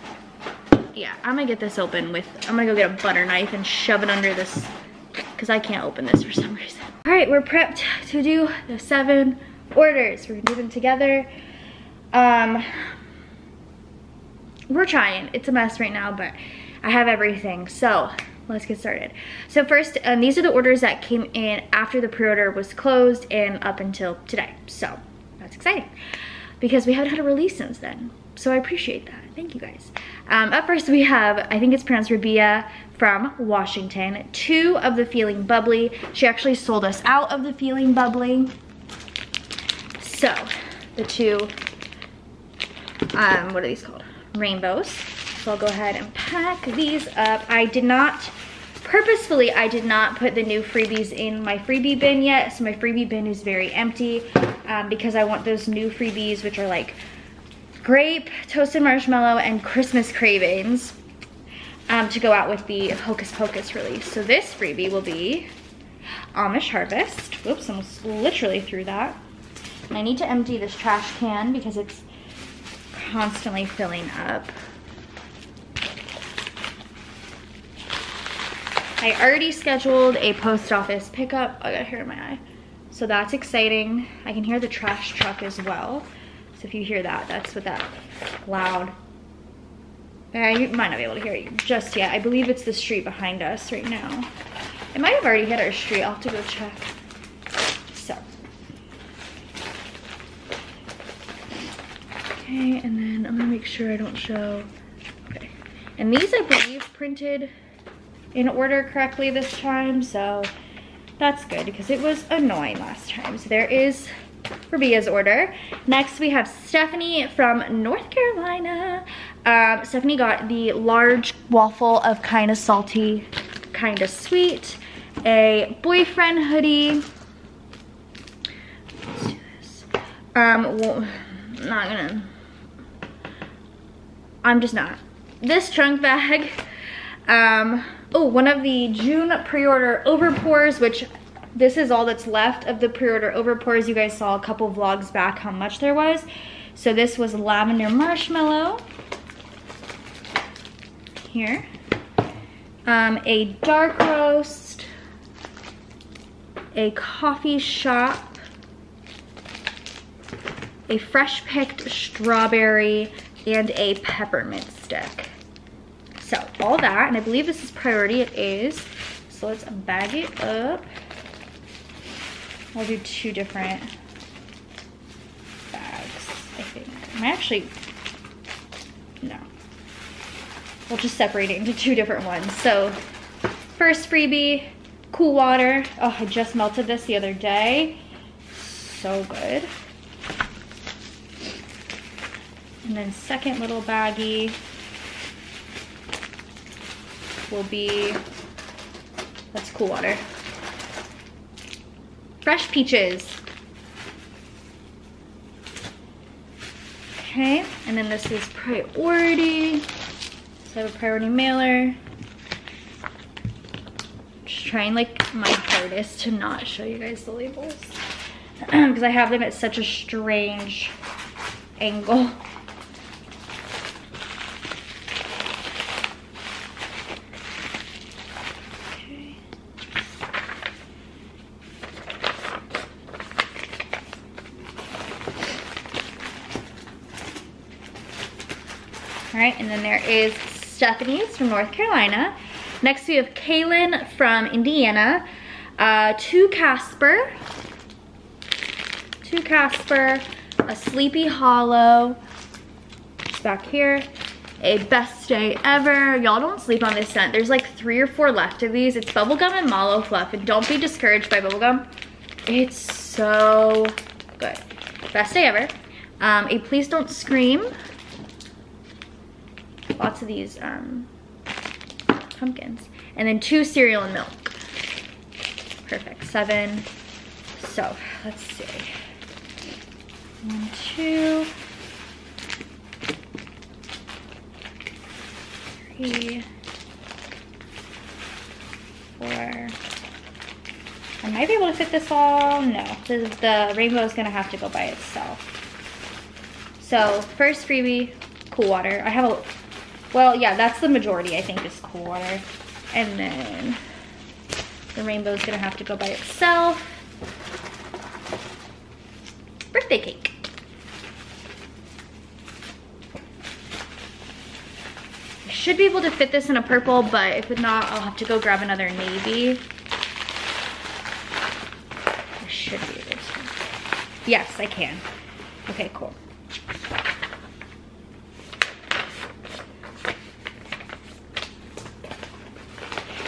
yeah, I'm gonna get this open with, I'm gonna go get a butter knife and shove it under this, because I can't open this for some reason. All right, we're prepped to do the 7 orders. We're gonna do them together. We're trying. It's a mess right now, but I have everything. So let's get started. So first, these are the orders that came in after the pre-order was closed and up until today. So that's exciting because we haven't had a release since then. So I appreciate that. Thank you guys. Up first we have, I think it's pronounced Rabia from Washington, 2 of the Feeling Bubbly. She actually sold us out of the Feeling Bubbly. So the 2, what are these called? Rainbows. So I'll go ahead and pack these up. I did not, purposefully, I did not put the new freebies in my freebie bin yet. So my freebie bin is very empty because I want those new freebies, which are like grape, toasted marshmallow, and Christmas cravings to go out with the Hocus Pocus release. So this freebie will be Amish Harvest. Whoops, I literally threw that. And I need to empty this trash can because it's constantly filling up. I already scheduled a post office pickup. I got hair in my eye. So that's exciting. I can hear the trash truck as well. So if you hear that, that's what that loud. You might not be able to hear it just yet. I believe it's the street behind us right now. It might have already hit our street. I'll have to go check. So. Okay, and then I'm gonna make sure I don't show. Okay. And these I believe printed in order correctly this time, so that's good because it was annoying last time. So there is Rabia's order. Next we have Stephanie from North Carolina. Stephanie got the large waffle of Kinda Salty, Kinda Sweet, a boyfriend hoodie. Let's do this. This trunk bag. Oh, one of the June pre-order overpours, which this is all that's left of the pre-order overpours. You guys saw a couple vlogs back how much there was. So this was lavender marshmallow. Here. A dark roast. A coffee shop. A fresh picked strawberry and a peppermint stick. So all that, and I believe this is priority, it is. So let's bag it up. I'll do 2 different bags, I think. I'm actually, no. We'll just separate it into 2 different ones. So first freebie, Cool Water. Oh, I just melted this the other day. So good. And then second little baggie will be, that's Cool Water. Fresh peaches. Okay, and then this is priority. So I have a priority mailer. Just trying like my hardest to not show you guys the labels because I have them at such a strange angle. And then there is Stephanie's from North Carolina. Next we have Kaylin from Indiana. 2 Casper. 2 Casper. A Sleepy Hollow. It's back here. A Best Day Ever. Y'all don't sleep on this scent. There's like 3 or 4 left of these. It's bubblegum and mallow fluff. And don't be discouraged by bubblegum. It's so good. Best Day Ever. A Please Don't Scream. Lots of these pumpkins. And then 2 Cereal and Milk. Perfect, 7. So, let's see. 1, 2. recipe for... I might be able to fit this all. No, this is, the rainbow is gonna have to go by itself. So first freebie, Cool Water. I have a, well, yeah, that's the majority, I think, is Cool Water. And then the rainbow is gonna have to go by itself. Birthday cake. I should be able to fit this in a purple, but if not, I'll have to go grab another navy. Should be able to. Yes, I can. Okay, cool.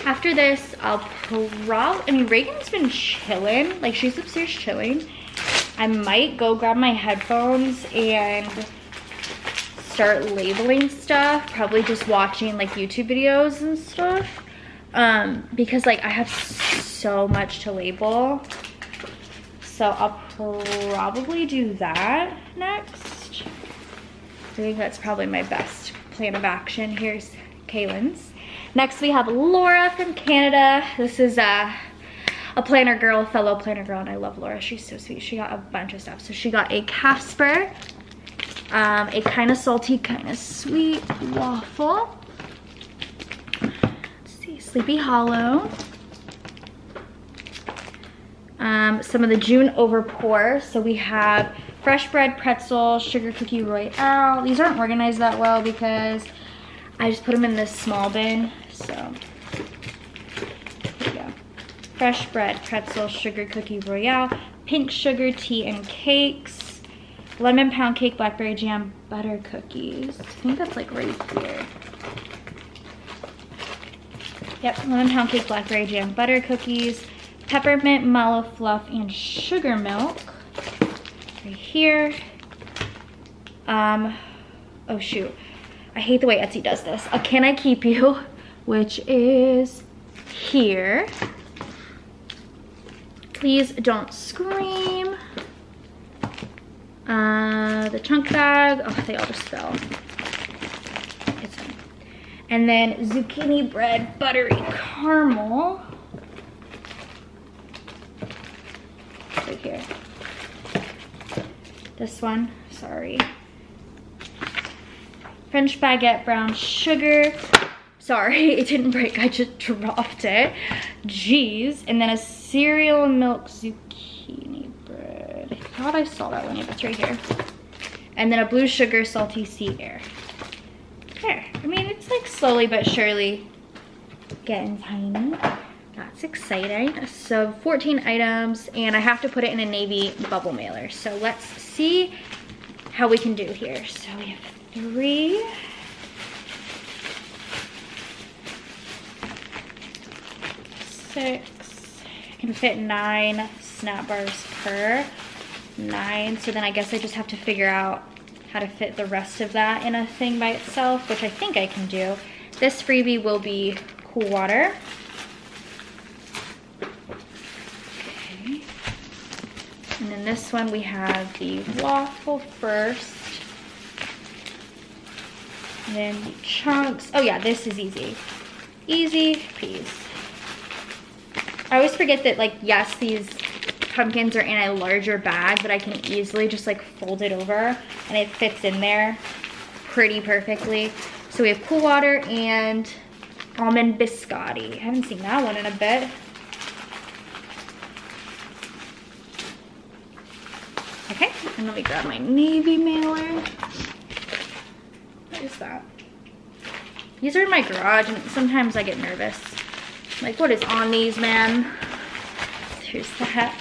After this, I'll probably, I mean, Reagan's been chilling. Like, she's upstairs chilling. I might go grab my headphones and start labeling stuff. Probably just watching, like, YouTube videos and stuff. Because, like, I have so much to label. So I'll probably do that next. I think that's probably my best plan of action. Here's Kaylin's. Next we have Laura from Canada. This is a planner girl, fellow planner girl, and I love Laura. She's so sweet. She got a bunch of stuff. So she got a Casper, a kind of salty, kind of sweet waffle. Let's see, Sleepy Hollow. Some of the June overpour. So we have Fresh Bread, Pretzel, Sugar Cookie Royale. These aren't organized that well because I just put them in this small bin. So there we go. Fresh Bread, Pretzel, Sugar Cookie Royale, Pink Sugar Tea and Cakes, Lemon Pound Cake, Blackberry Jam, Butter Cookies. I think that's like right here. Yep, Lemon Pound Cake, Blackberry Jam, Butter Cookies, Peppermint, Mallow Fluff, and Sugar Milk right here. Oh shoot, I hate the way Etsy does this. A Can I Keep You, which is here. Please Don't Scream. The chunk bag. Oh, they all just fell. It's fine. And then Zucchini Bread, Buttery Caramel. Here, this one, sorry, French baguette, brown sugar, sorry, it didn't break, I just dropped it, jeez. And then a cereal and milk zucchini bread. I thought I saw that one, yeah, that's right here. And then a blue sugar salty sea air. There, I mean, it's like slowly but surely getting tiny. That's exciting. So 14 items, and I have to put it in a navy bubble mailer. So let's see how we can do here. So we have 3. Six. I can fit 9 snap bars per 9. So then I guess I just have to figure out how to fit the rest of that in a thing by itself, which I think I can do. This freebie will be Cool Water. And then this one, we have the waffle first. And then the chunks. Oh yeah, this is easy. Easy peas. I always forget that, like, yes, these pumpkins are in a larger bag, but I can easily just like fold it over and it fits in there pretty perfectly. So we have Cool Water and almond biscotti. I haven't seen that one in a bit. Okay, and let me grab my navy mailer. What is that? These are in my garage, and sometimes I get nervous. Like, what is on these, man? Here's the hat.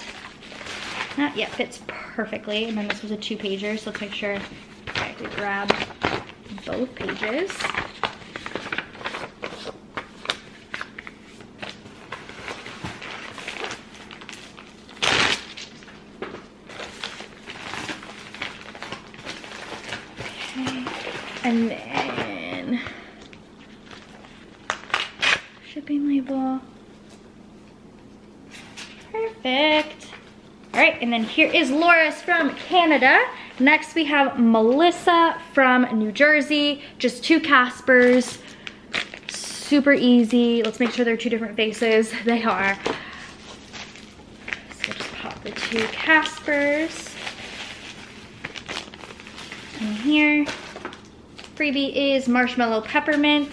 Not yet, fits perfectly. And then this was a 2-pager, so let's make sure I can grab both pages. And then shipping label. Perfect. All right, and then here is Laura's from Canada. Next we have Melissa from New Jersey. Just 2 Caspers, super easy. Let's make sure they're two different faces. They are. So just pop the two Caspers in here. Freebie is marshmallow peppermint.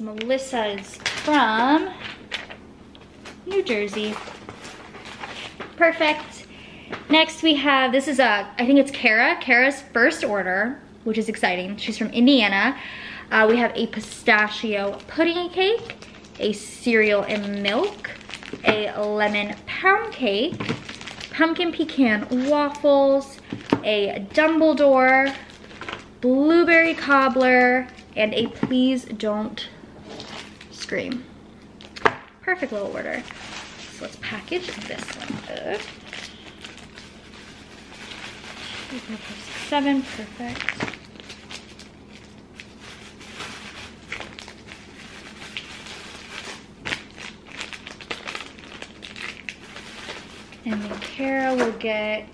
Melissa is from New Jersey. Perfect. Next we have, this is I think it's Kara. Kara's first order, which is exciting. She's from Indiana. We have a pistachio pudding cake, a cereal and milk, a lemon pound cake, pumpkin pecan waffles, a Dumbledore, blueberry cobbler, and a Please Don't Scream. Perfect little order. So let's package this one up. 2, 4, 5, 6, 7, perfect. And then Kara will get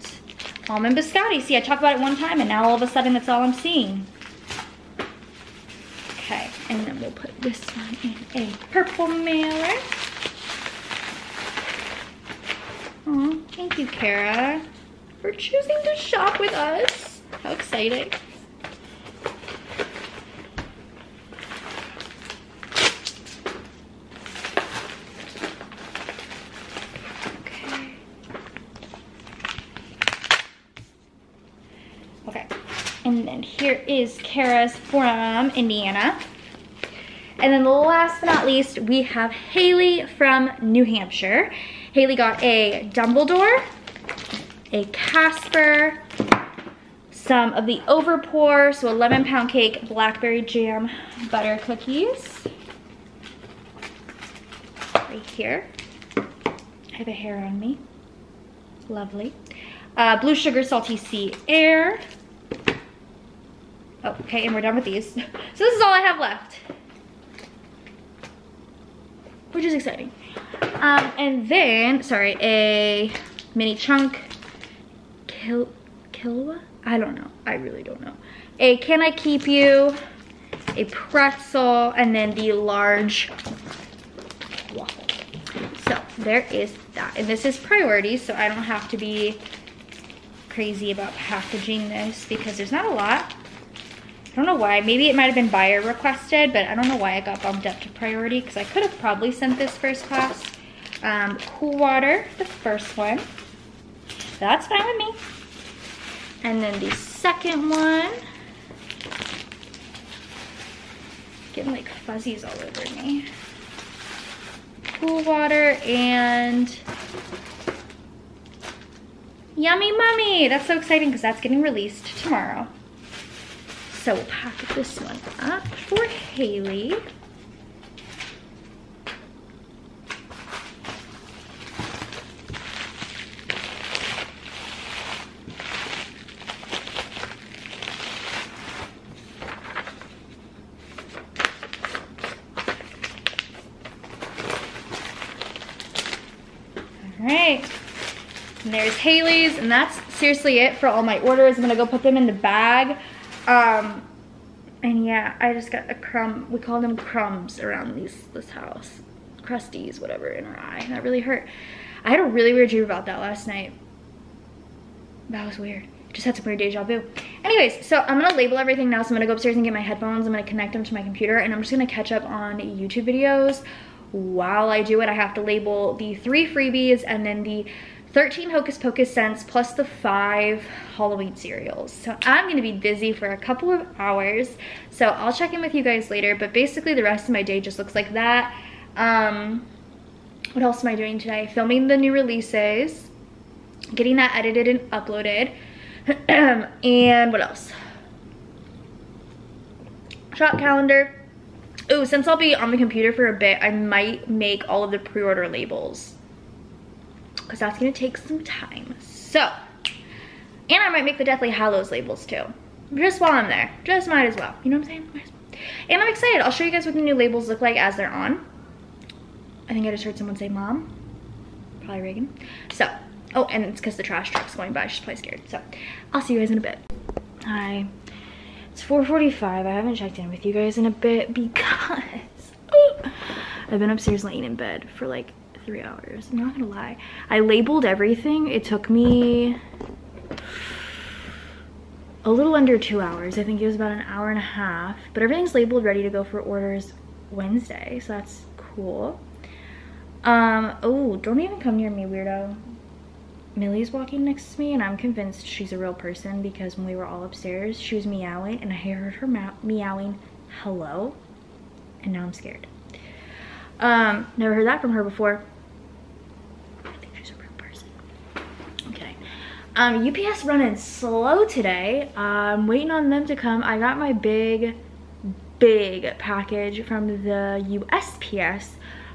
almond biscotti. See, I talked about it one time and now all of a sudden that's all I'm seeing. And then we'll put this one in a purple mailer. Oh, thank you, Kara, for choosing to shop with us. How exciting. Okay. Okay, and then here is Kara's from Indiana. And then last but not least, we have Haley from New Hampshire. Haley got a Dumbledore, a Casper, some of the overpour, so a lemon pound cake, blackberry jam, butter cookies. Right here. I have a hair on me. Lovely. Blue sugar salty sea air. Okay, and we're done with these. So this is all I have left, which is exciting. And then, sorry, a mini chunk, Kilwa? I don't know, I really don't know. A Can I Keep You, a pretzel, and then the large waffle. So there is that, and this is priority, so I don't have to be crazy about packaging this because there's not a lot. I don't know why, maybe it might have been buyer requested, but I don't know why I got bumped up to priority because I could have probably sent this first class. Cool Water, the first one. That's fine with me. And then the second one. Getting like fuzzies all over me. Cool Water and Yummy Mummy. That's so exciting because that's getting released tomorrow. So we'll pack this one up for Haley. All right, and there's Haley's, and that's seriously it for all my orders. I'm gonna go put them in the bag. And yeah, I just got a crumb. We call them crumbs around this house. Crusties, whatever, in her eye. That really hurt. I had a really weird dream about that last night. That was weird. Just had some weird deja vu. Anyways, so I'm gonna label everything now. So I'm gonna go upstairs and get my headphones. I'm gonna connect them to my computer, and I'm just gonna catch up on YouTube videos while I do it. I have to label the 3 freebies and then the 13 Hocus Pocus scents plus the 5 Halloween cereals. So I'm gonna be busy for a couple of hours. So I'll check in with you guys later, but basically the rest of my day just looks like that. What else am I doing today? Filming the new releases, getting that edited and uploaded. And what else? Shop calendar. Ooh, since I'll be on the computer for a bit, I might make all of the pre-order labels, because that's gonna take some time. So And I might make the Deathly Hallows labels too. Just while I'm there. Just might as well. You know what I'm saying? Might as well. And I'm excited. I'll show you guys what the new labels look like as they're on. I think I just heard someone say mom. Probably Reagan. So, oh, and it's because the trash truck's going by. She's probably scared. So, I'll see you guys in a bit. Hi. It's 4:45. I haven't checked in with you guys in a bit because I've been upstairs laying in bed for like 3 hours. I'm not gonna lie. I labeled everything. It took me a little under 2 hours. I think it was about an hour and a half, but everything's labeled, ready to go for orders Wednesday, so that's cool. Oh, don't even come near me, weirdo. Millie's walking next to me, and I'm convinced she's a real person because when we were all upstairs, she was meowing, and I heard her meowing, hello, and now I'm scared. Never heard that from her before. I think she's a real person. I'm kidding. UPS running slow today. I'm waiting on them to come. I got my big package from the USPS.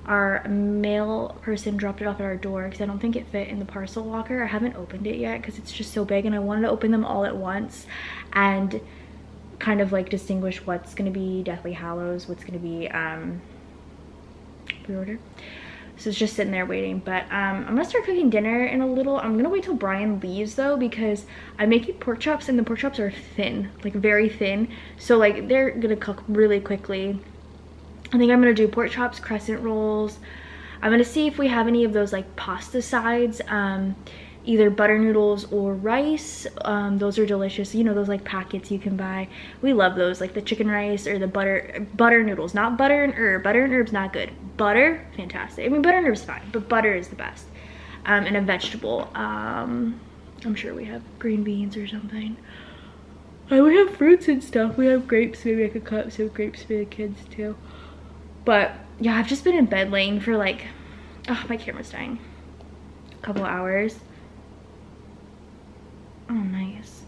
Our mail person dropped it off at our door because I don't think it fit in the parcel locker. I haven't opened it yet because it's just so big, and I wanted to open them all at once and kind of like distinguish what's going to be Deathly Hallows, what's going to be pre-order. So it's just sitting there waiting, but I'm gonna start cooking dinner in a little. I'm gonna wait till Brian leaves though, because I'm making pork chops, and the pork chops are thin, like very thin, so like they're gonna cook really quickly. I think I'm gonna do pork chops, crescent rolls. I'm gonna see if we have any of those like pasta sides, either butter noodles or rice. Those are delicious. You know, those like packets you can buy. We love those, like the chicken rice or the butter noodles. Not butter and herb. Butter and herb's not good. Butter, fantastic. I mean, butter and herb's fine, but butter is the best. And a vegetable. I'm sure we have green beans or something. And we have fruits and stuff. We have grapes. Maybe I could cut some grapes for the kids too. But yeah, I've just been in bed laying for like, oh, my camera's dying, a couple hours. Oh, nice.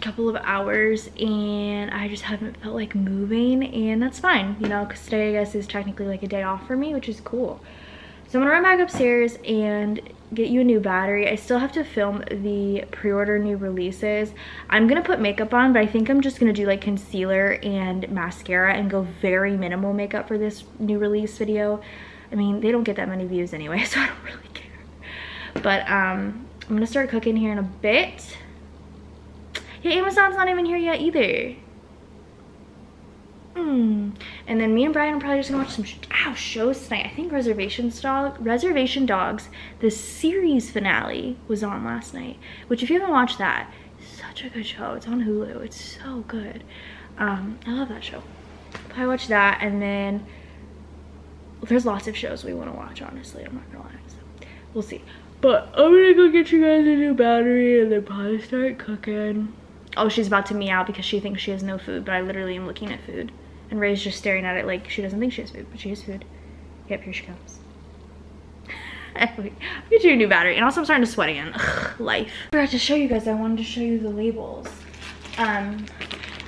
Couple of hours, and I just haven't felt like moving, and that's fine, you know, because today I guess is technically like a day off for me, which is cool. So I'm gonna run back upstairs and get you a new battery. I still have to film the pre-order new releases. I'm gonna put makeup on, but I think I'm just gonna do like concealer and mascara and go very minimal makeup for this new release video. I mean, they don't get that many views anyway, so I don't really care. But I'm gonna start cooking here in a bit. Yeah, Amazon's not even here yet either. And then me and Brian are probably just gonna watch some shows tonight. I think Reservation Dogs, the series finale, was on last night. Which, if you haven't watched that, it's such a good show. It's on Hulu. It's so good. I love that show. Probably watch that, and then there's lots of shows we want to watch. Honestly, I'm not gonna lie. So we'll see. But I'm gonna go get you guys a new battery and then probably start cooking. Oh, she's about to meow because she thinks she has no food, but I literally am looking at food. And Ray's just staring at it like she doesn't think she has food, but she has food. Yep, here she comes. Anyway, I'll get you a new battery. And also I'm starting to sweat again. Ugh, life. I forgot to show you guys, I wanted to show you the labels.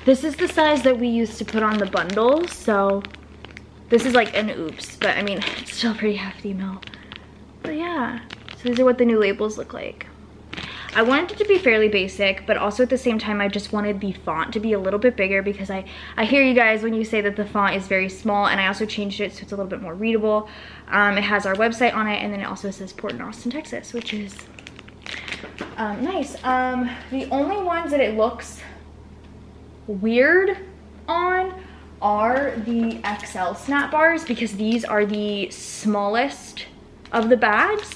This is the size that we used to put on the bundles, so this is like an oops, but I mean, it's still pretty hefty milk. But yeah. So these are what the new labels look like. I wanted it to be fairly basic, but also at the same time, I just wanted the font to be a little bit bigger because I hear you guys when you say that the font is very small, and I also changed it so it's a little bit more readable. It has our website on it, and then it also says Port in Austin, Texas, which is nice. The only ones that it looks weird on are the XL snap bars because these are the smallest of the bags.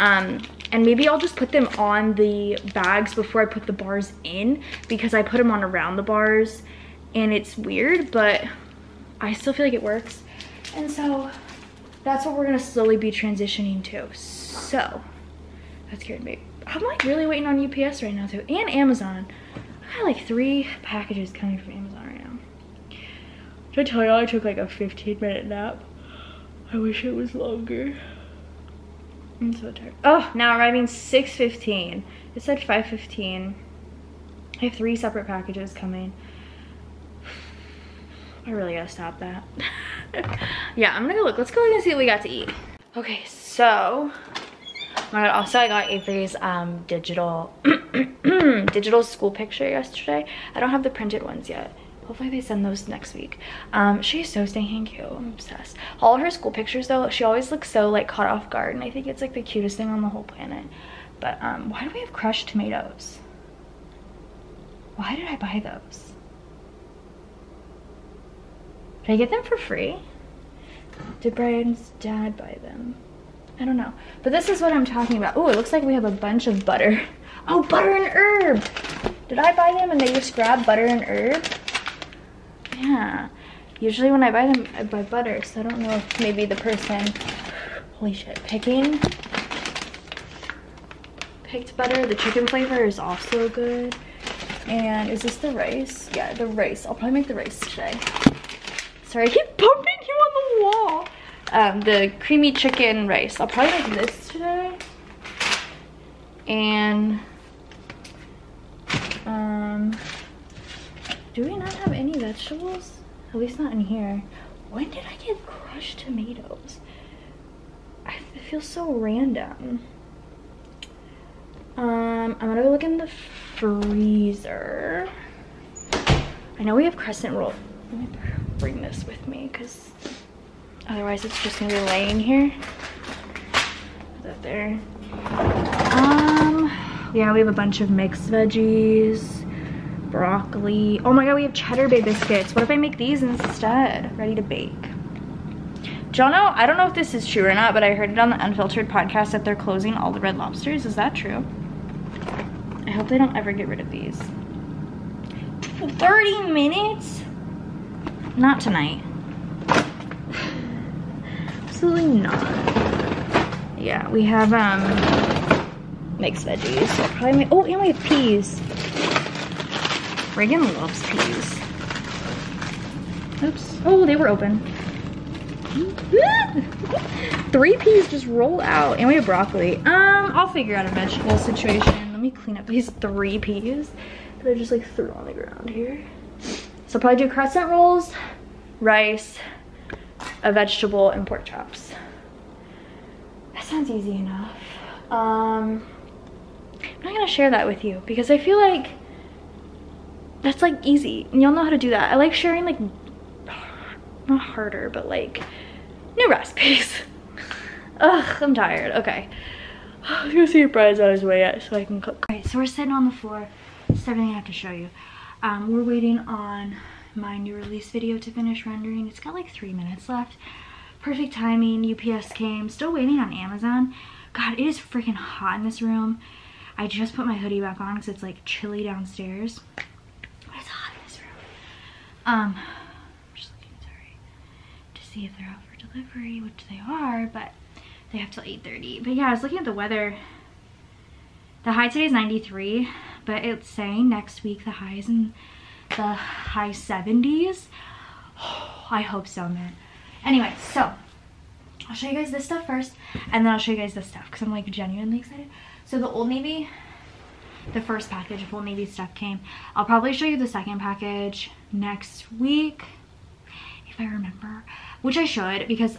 And maybe I'll just put them on the bags before I put the bars in, because I put them on around the bars and it's weird, but I still feel like it works. And so that's what we're gonna slowly be transitioning to. So that's scared me. I'm like really waiting on UPS right now too, and Amazon. I got like 3 packages coming from Amazon right now. Did I tell you I took like a 15-minute nap? I wish it was longer. I'm so tired. Oh, now arriving 6:15. It said 5:15. I have 3 separate packages coming. I really gotta stop that. Yeah, I'm gonna go look. Let's go in and see what we got to eat. Okay, so And also I got Avery's digital school picture yesterday. I don't have the printed ones yet. Hopefully they send those next week. She's so stinking cute. I'm obsessed. All her school pictures though, she always looks so like caught off guard, and I think it's like the cutest thing on the whole planet. But why do we have crushed tomatoes? Why did I buy those? Did I get them for free? Did Brian's dad buy them? I don't know. But this is what I'm talking about. Oh, it looks like we have a bunch of butter. Oh, butter and herb. Did I buy them and they just grab butter and herb? Yeah, usually when I buy them, I buy butter, so I don't know if maybe the person, holy shit, picked butter. The chicken flavor is also good. And is this the rice? Yeah, the rice. I'll probably make the rice today. Sorry, I keep bumping you on the wall. The creamy chicken rice. I'll probably make this today. And, do we not have any vegetables? At least not in here. When did I get crushed tomatoes? It feels so random. I'm gonna go look in the freezer. I know we have crescent roll. Let me bring this with me because otherwise it's just gonna be laying here. Put that there. Yeah, we have a bunch of mixed veggies. Broccoli. Oh my god, we have Cheddar Bay biscuits. What if I make these instead? Ready to bake. Jono, I don't know if this is true or not, but I heard it on the Unfiltered podcast that they're closing all the Red Lobsters. Is that true? I hope they don't ever get rid of these. 30 minutes? Not tonight. Absolutely not. Yeah, we have mixed veggies. So probably oh, and we have peas. Reagan loves peas. Oops. Oh, they were open. 3 peas just roll out. And we have broccoli. I'll figure out a vegetable situation. Let me clean up these 3 peas that I just like threw on the ground here. So I'll probably do crescent rolls, rice, a vegetable, and pork chops. That sounds easy enough. I'm not gonna share that with you because I feel like that's like easy and y'all know how to do that. I like sharing like not harder but like new recipes. Ugh, I'm tired. Okay, I'm gonna see if Brian's on his way yet so I can cook. All right, so we're sitting on the floor. That's everything I have to show you. We're waiting on my new release video to finish rendering. It's got like 3 minutes left. Perfect timing. UPS came. Still waiting on Amazon. God, it is freaking hot in this room. I just put my hoodie back on because it's like chilly downstairs. I'm just looking, sorry, to see if they're out for delivery, which they are, but they have till 8:30. But yeah, I was looking at the weather. The high today is 93, but it's saying next week the high is in the high 70s. Oh, I hope so, man. Anyway, so I'll show you guys this stuff first, and then I'll show you guys this stuff because I'm like genuinely excited. So the Old Navy. The first package of Old Navy stuff came. I'll probably show you the second package next week if I remember, which I should because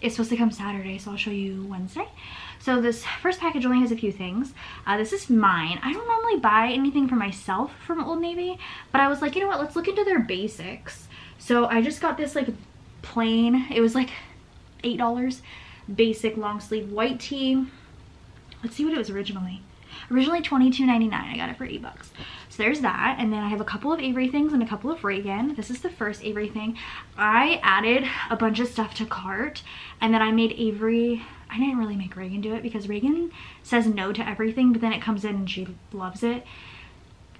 it's supposed to come Saturday, so I'll show you Wednesday. So this first package only has a few things. This is mine. I don't normally buy anything for myself from Old Navy, but I was like, you know what, let's look into their basics. So I just got this like plain, it was like $8 basic long sleeve white tee. Let's see what it was originally. Originally $22.99, I got it for $8. So there's that, and then I have a couple of Avery things and a couple of Reagan. This is the first Avery thing. I added a bunch of stuff to cart, and then I made Avery, I didn't really make Reagan do it because Reagan says no to everything, but then it comes in and she loves it.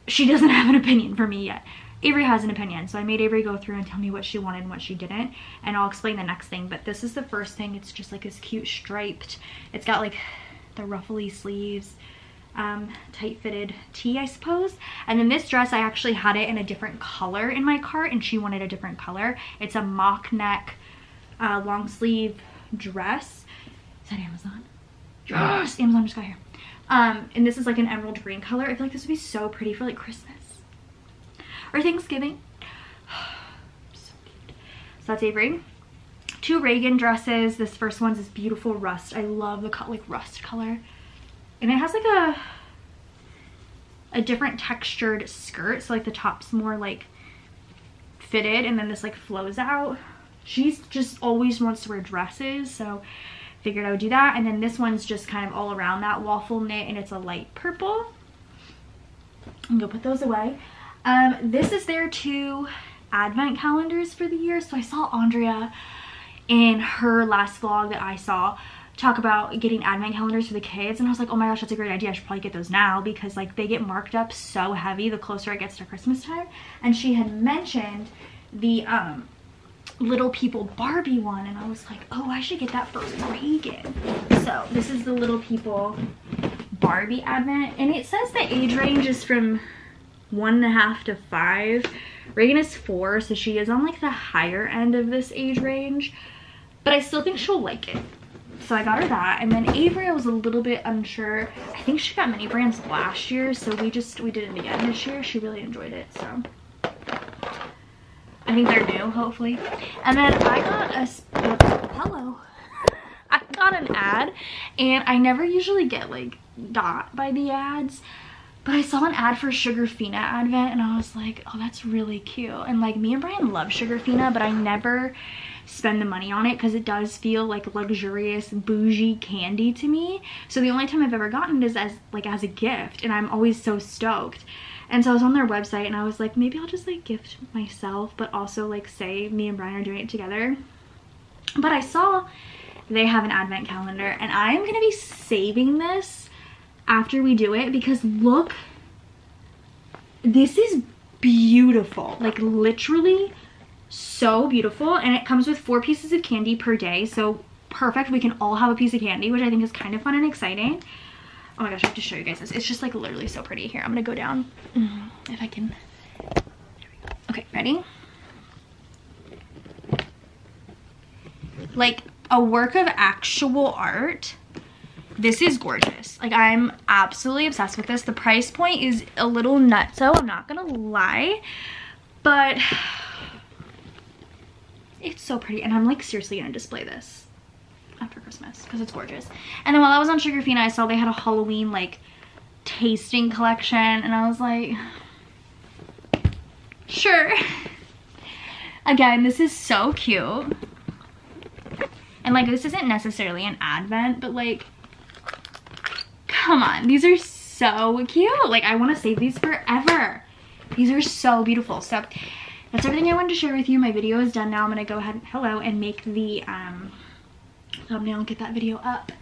She doesn't have an opinion for me yet. Avery has an opinion, so I made Avery go through and tell me what she wanted and what she didn't, and I'll explain the next thing, but this is the first thing. It's just like this cute striped, it's got like the ruffly sleeves, tight fitted tee, I suppose. And then this dress, I actually had it in a different color in my cart and she wanted a different color. It's a mock neck long sleeve dress. Is that Amazon? Yes, Amazon just got here. And this is like an emerald green color. I feel like this would be so pretty for like Christmas or Thanksgiving. So cute. So that's Avery. two Reagan dresses. This first one's this beautiful rust. I love the like rust color. And it has like a different textured skirt. So like the top's more like fitted and then this like flows out. She just always wants to wear dresses, so figured I would do that. And then this one's just kind of all around that waffle knit and it's a light purple. I'm gonna put those away. This is their two advent calendars for the year. So I saw Andrea in her last vlog that I saw talk about getting advent calendars for the kids, and I was like, oh my gosh, that's a great idea. I should probably get those now because like they get marked up so heavy the closer it gets to Christmas time. And she had mentioned the Little People Barbie one, and I was like, oh, I should get that for Reagan. So this is the Little People Barbie advent, and it says the age range is from 1.5 to 5. Reagan is 4, so she is on like the higher end of this age range, but I still think she'll like it. So I got her that. And then Avery, I was a little bit unsure. I think she got mini brands last year, so we did it again this year. She really enjoyed it, so I think they're new, hopefully. And then I got an ad, and I never usually get like got by the ads, but I saw an ad for Sugarfina Advent, and I was like, oh, that's really cute. And like me and Brian love Sugarfina, but I never spend the money on it because it does feel like luxurious bougie candy to me. So the only time I've ever gotten it is as a gift, and I'm always so stoked. And so I was on their website and I was like, maybe I'll just like gift myself, but also like say me and Brian are doing it together. But I saw they have an advent calendar, and I'm going to be saving this after we do it because look, this is beautiful. Like literally so beautiful. And it comes with 4 pieces of candy per day. So perfect. We can all have a piece of candy, which I think is kind of fun and exciting. Oh my gosh, I have to show you guys this. It's just like literally so pretty. Here, I'm gonna go down if I can. There we go. Okay, ready? Like a work of actual art. This is gorgeous. Like I'm absolutely obsessed with this. The price point is a little nutso, I'm not gonna lie, but it's so pretty, and I'm like seriously gonna display this after Christmas because it's gorgeous. And then while I was on Sugarfina, I saw they had a Halloween like tasting collection, and I was like, sure. Again, this is so cute. And like this isn't necessarily an advent, but like come on, these are so cute. Like I want to save these forever. These are so beautiful. So that's everything I wanted to share with you. My video is done now. I'm gonna go ahead and make the thumbnail, get that video up,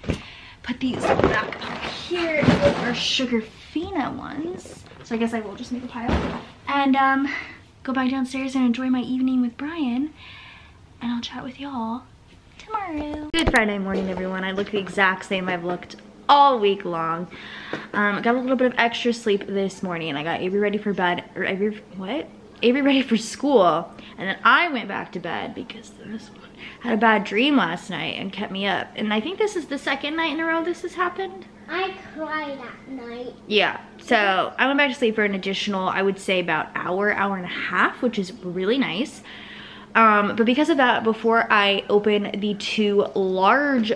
put these back up here. Those are Sugarfina ones, so I guess I will just make a pile and go back downstairs and enjoy my evening with Brian, and I'll chat with y'all tomorrow. Good Friday morning, everyone. I look the exact same I've looked all week long. I got a little bit of extra sleep this morning, and I got Avery ready for bed, or Avery ready for school, and then I went back to bed because this one had a bad dream last night and kept me up. And I think this is the second night in a row this has happened. I cried at night. Yeah, so I went back to sleep for an additional, I would say about hour and a half, which is really nice. But because of that, before I open the 2 large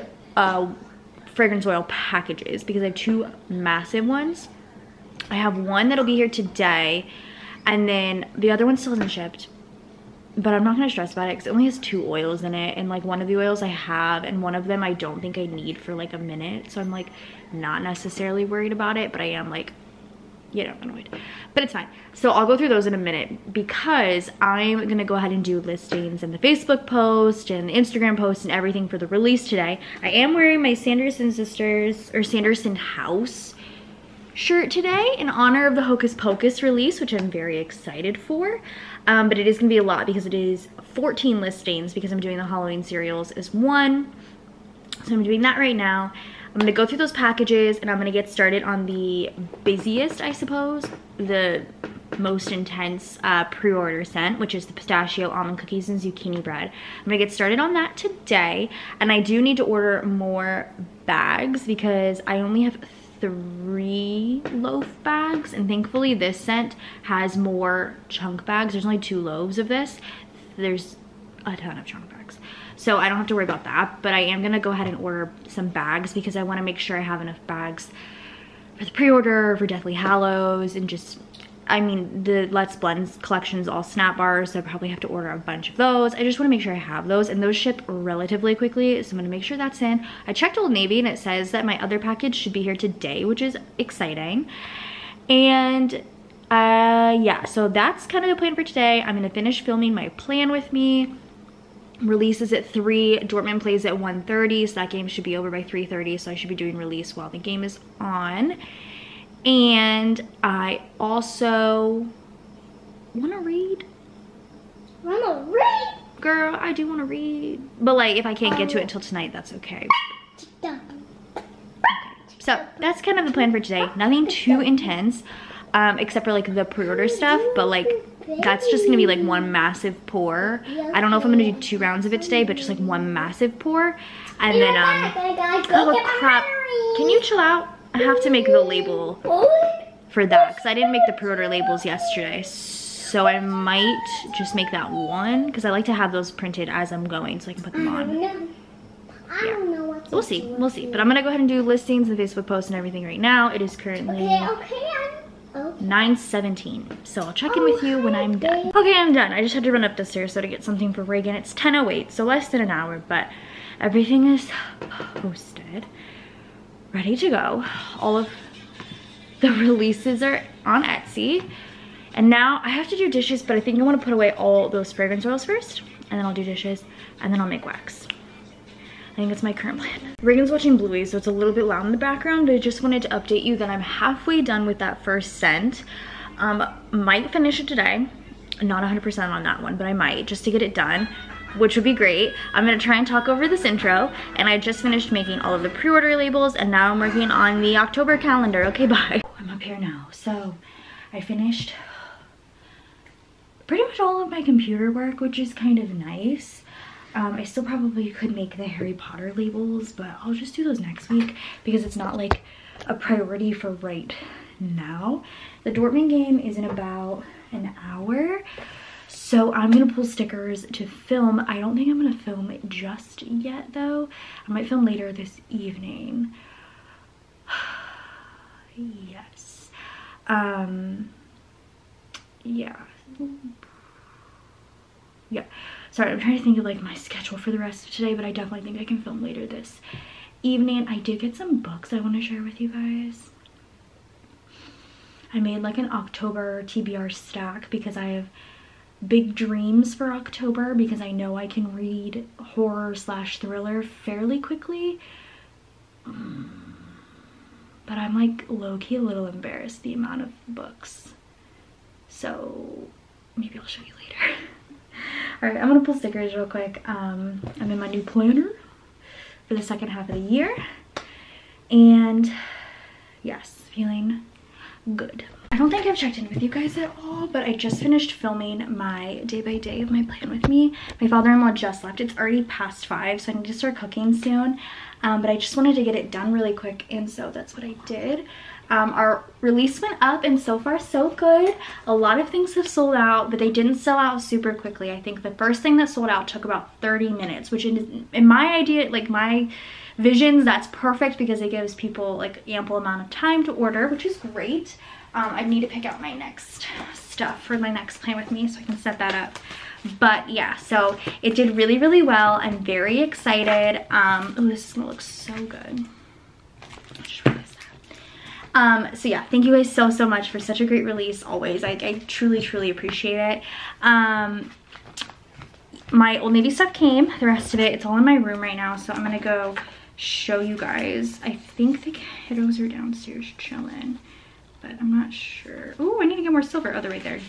fragrance oil packages, because I have 2 massive ones, I have one that'll be here today, and then the other one still hasn't shipped, but I'm not gonna stress about it because it only has 2 oils in it, and like one of the oils I have and one of them I don't think I need for like a minute, so I'm like not necessarily worried about it, but I am like, you know, annoyed. But it's fine. So I'll go through those in a minute because I'm gonna go ahead and do listings and the Facebook post and the Instagram post and everything for the release today. I am wearing my Sanderson Sisters or Sanderson House shirt today in honor of the Hocus Pocus release, which I'm very excited for, but it is gonna be a lot because it is 14 listings because I'm doing the Halloween cereals as one, so I'm doing that right now. I'm gonna go through those packages and I'm gonna get started on the busiest, I suppose, the most intense pre-order scent, which is the pistachio almond cookies and zucchini bread. I'm gonna get started on that today, and I do need to order more bags because I only have 3 loaf bags, and thankfully this scent has more chunk bags. There's only 2 loaves of this. There's a ton of charm bags, so I don't have to worry about that. But I am gonna go ahead and order some bags because I want to make sure I have enough bags for the pre-order, for Deathly Hallows, and just, I mean, the Let's Blend collection's all snap bars, so I probably have to order a bunch of those. I just want to make sure I have those, and those ship relatively quickly, so I'm gonna make sure that's in. I checked Old Navy and it says that my other package should be here today, which is exciting. And yeah, so that's kind of the plan for today. I'm gonna finish filming my plan with me. Releases at 3, Dortmund plays at 1:30, so that game should be over by 3:30, so I should be doing release while the game is on. And I also wanna read. Wanna read? Girl, I do wanna read. But like, if I can't get to it until tonight, that's okay. Okay. So that's kind of the plan for today. Nothing too intense, except for like the pre-order stuff, but like, that's just gonna be like one massive pour. I don't know if I'm gonna do 2 rounds of it today, but just like one massive pour. And then, oh crap, can you chill out? I have to make the label for that because I didn't make the pre-order labels yesterday. So I might just make that one because I like to have those printed as I'm going so I can put them on. Yeah. We'll see, we'll see. But I'm gonna go ahead and do listings and Facebook posts and everything right now. It is currently 9:17, so I'll check in with you when I'm done. Okay, I'm done. I just had to run up the stairs so to get something for Reagan. It's 10:08, so less than an hour, but everything is posted, ready to go. All of the releases are on Etsy, and now I have to do dishes, but I think I want to put away all those fragrance oils first, and then I'll do dishes, and then I'll make wax. I think that's my current plan. Reagan's watching Bluey, so it's a little bit loud in the background. I just wanted to update you that I'm halfway done with that first scent. Might finish it today. Not 100% on that one, but I might, just to get it done, which would be great. I'm gonna try and talk over this intro, and I just finished making all of the pre-order labels, and now I'm working on the October calendar. Okay, bye. I'm up here now. So I finished pretty much all of my computer work, which is kind of nice. I still probably could make the Harry Potter labels, but I'll just do those next week because it's not like a priority for right now. The Dortmund game is in about an hour, so I'm gonna pull stickers to film. I don't think I'm gonna film it just yet though. I might film later this evening. Yes. Yeah. Sorry, I'm trying to think of like my schedule for the rest of today, but I definitely think I can film later this evening. I did get some books I want to share with you guys. I made like an October TBR stack because I have big dreams for October because I know I can read horror/thriller fairly quickly. But I'm like low-key a little embarrassed the amount of books. So maybe I'll show you later. All right, I'm gonna pull stickers real quick. I'm in my new planner for the second half of the year. And yes, feeling good. I don't think I've checked in with you guys at all, but I just finished filming my day by day of my plan with me. My father-in-law just left. It's already past 5, so I need to start cooking soon. But I just wanted to get it done really quick, and so that's what I did. Our release went up, and so far so good. A lot of things have sold out, but they didn't sell out super quickly. I think the first thing that sold out took about 30 minutes, which in my idea, like my visions, that's perfect because it gives people like ample amount of time to order, which is great. I need to pick out my next stuff for my next plan with me so I can set that up. But yeah, so it did really, really well. I'm very excited. Oh, this is gonna look so good. So yeah, thank you guys so much for such a great release always. I truly appreciate it. My Old Navy stuff came, the rest of it, it's all in my room right now, so I'm gonna go show you guys. I think the kiddos are downstairs chilling, but I'm not sure. Oh, I need to get more silver. Oh, they're right there.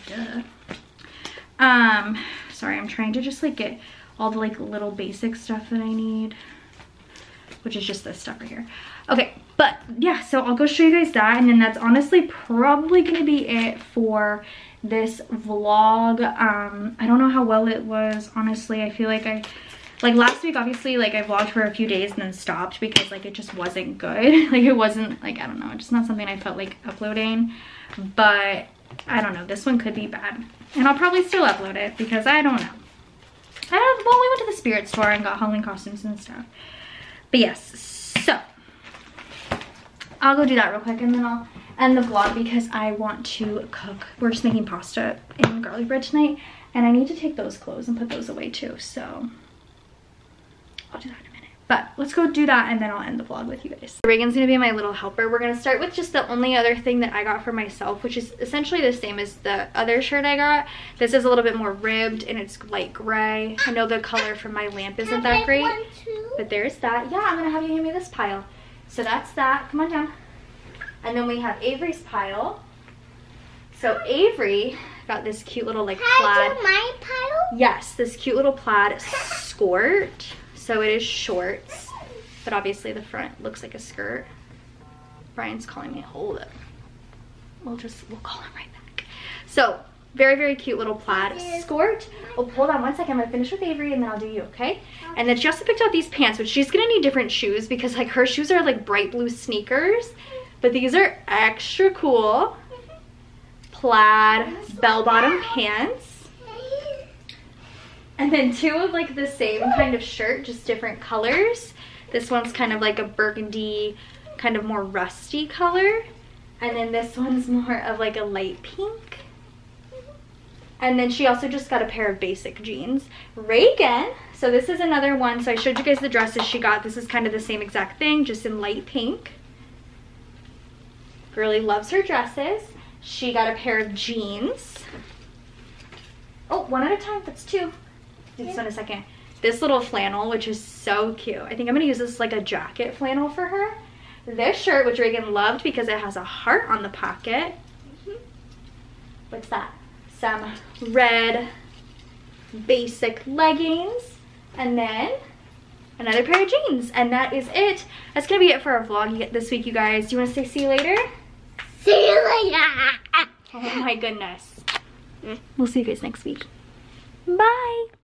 Duh. Sorry, I'm trying to just like get all the like little basic stuff that I need, which is just this stuff right here. Okay, but yeah, so I'll go show you guys that, and then that's honestly probably gonna be it for this vlog. I don't know how well it was, honestly. I feel like last week, obviously, like I vlogged for a few days and then stopped because like it just wasn't good. Like it wasn't like, I don't know, just not something I felt like uploading, but I don't know, this one could be bad, and I'll probably still upload it because I don't know. Well, we went to the spirit store and got Halloween costumes and stuff. But yes, so I'll go do that real quick and then I'll end the vlog because I want to cook. We're just making pasta and garlic bread tonight, and I need to take those clothes and put those away too, so I'll do that in a minute. But let's go do that and then I'll end the vlog with you guys. Reagan's gonna be my little helper. We're gonna start with just the only other thing that I got for myself, which is essentially the same as the other shirt I got. This is a little bit more ribbed and it's light gray. I know the color from my lamp isn't that great, but there's that. Yeah, I'm gonna have you hand me this pile. So that's that, come on down. And then we have Avery's pile. So Avery got this cute little like plaid. Can I do my pile? Yes, this cute little plaid skirt. So it is shorts, but obviously the front looks like a skirt. Brian's calling me, hold up. We'll call him right back. So very, very cute little plaid skirt. Oh, hold on one second, I'm gonna finish with Avery and then I'll do you, okay? And then Jessica picked out these pants, which she's gonna need different shoes because like her shoes are like bright blue sneakers. But these are extra cool plaid bell-bottom pants, and then two of like the same kind of shirt, just different colors. This one's kind of like a burgundy, kind of more rusty color, and then this one's more of like a light pink. And then she also just got a pair of basic jeans. Reagan, so this is another one. So I showed you guys the dresses she got. This is kind of the same exact thing, just in light pink. Really loves her dresses. She got a pair of jeans. Oh, one at a time, that's two. Do this in a second. This little flannel, which is so cute. I think I'm gonna use this like a jacket flannel for her. This shirt, which Reagan loved because it has a heart on the pocket. What's that? Some red basic leggings. And then another pair of jeans. And that is it. That's gonna be it for our vlog this week, you guys. Do you wanna say see you later? See you later. Oh my goodness. We'll see you guys next week. Bye.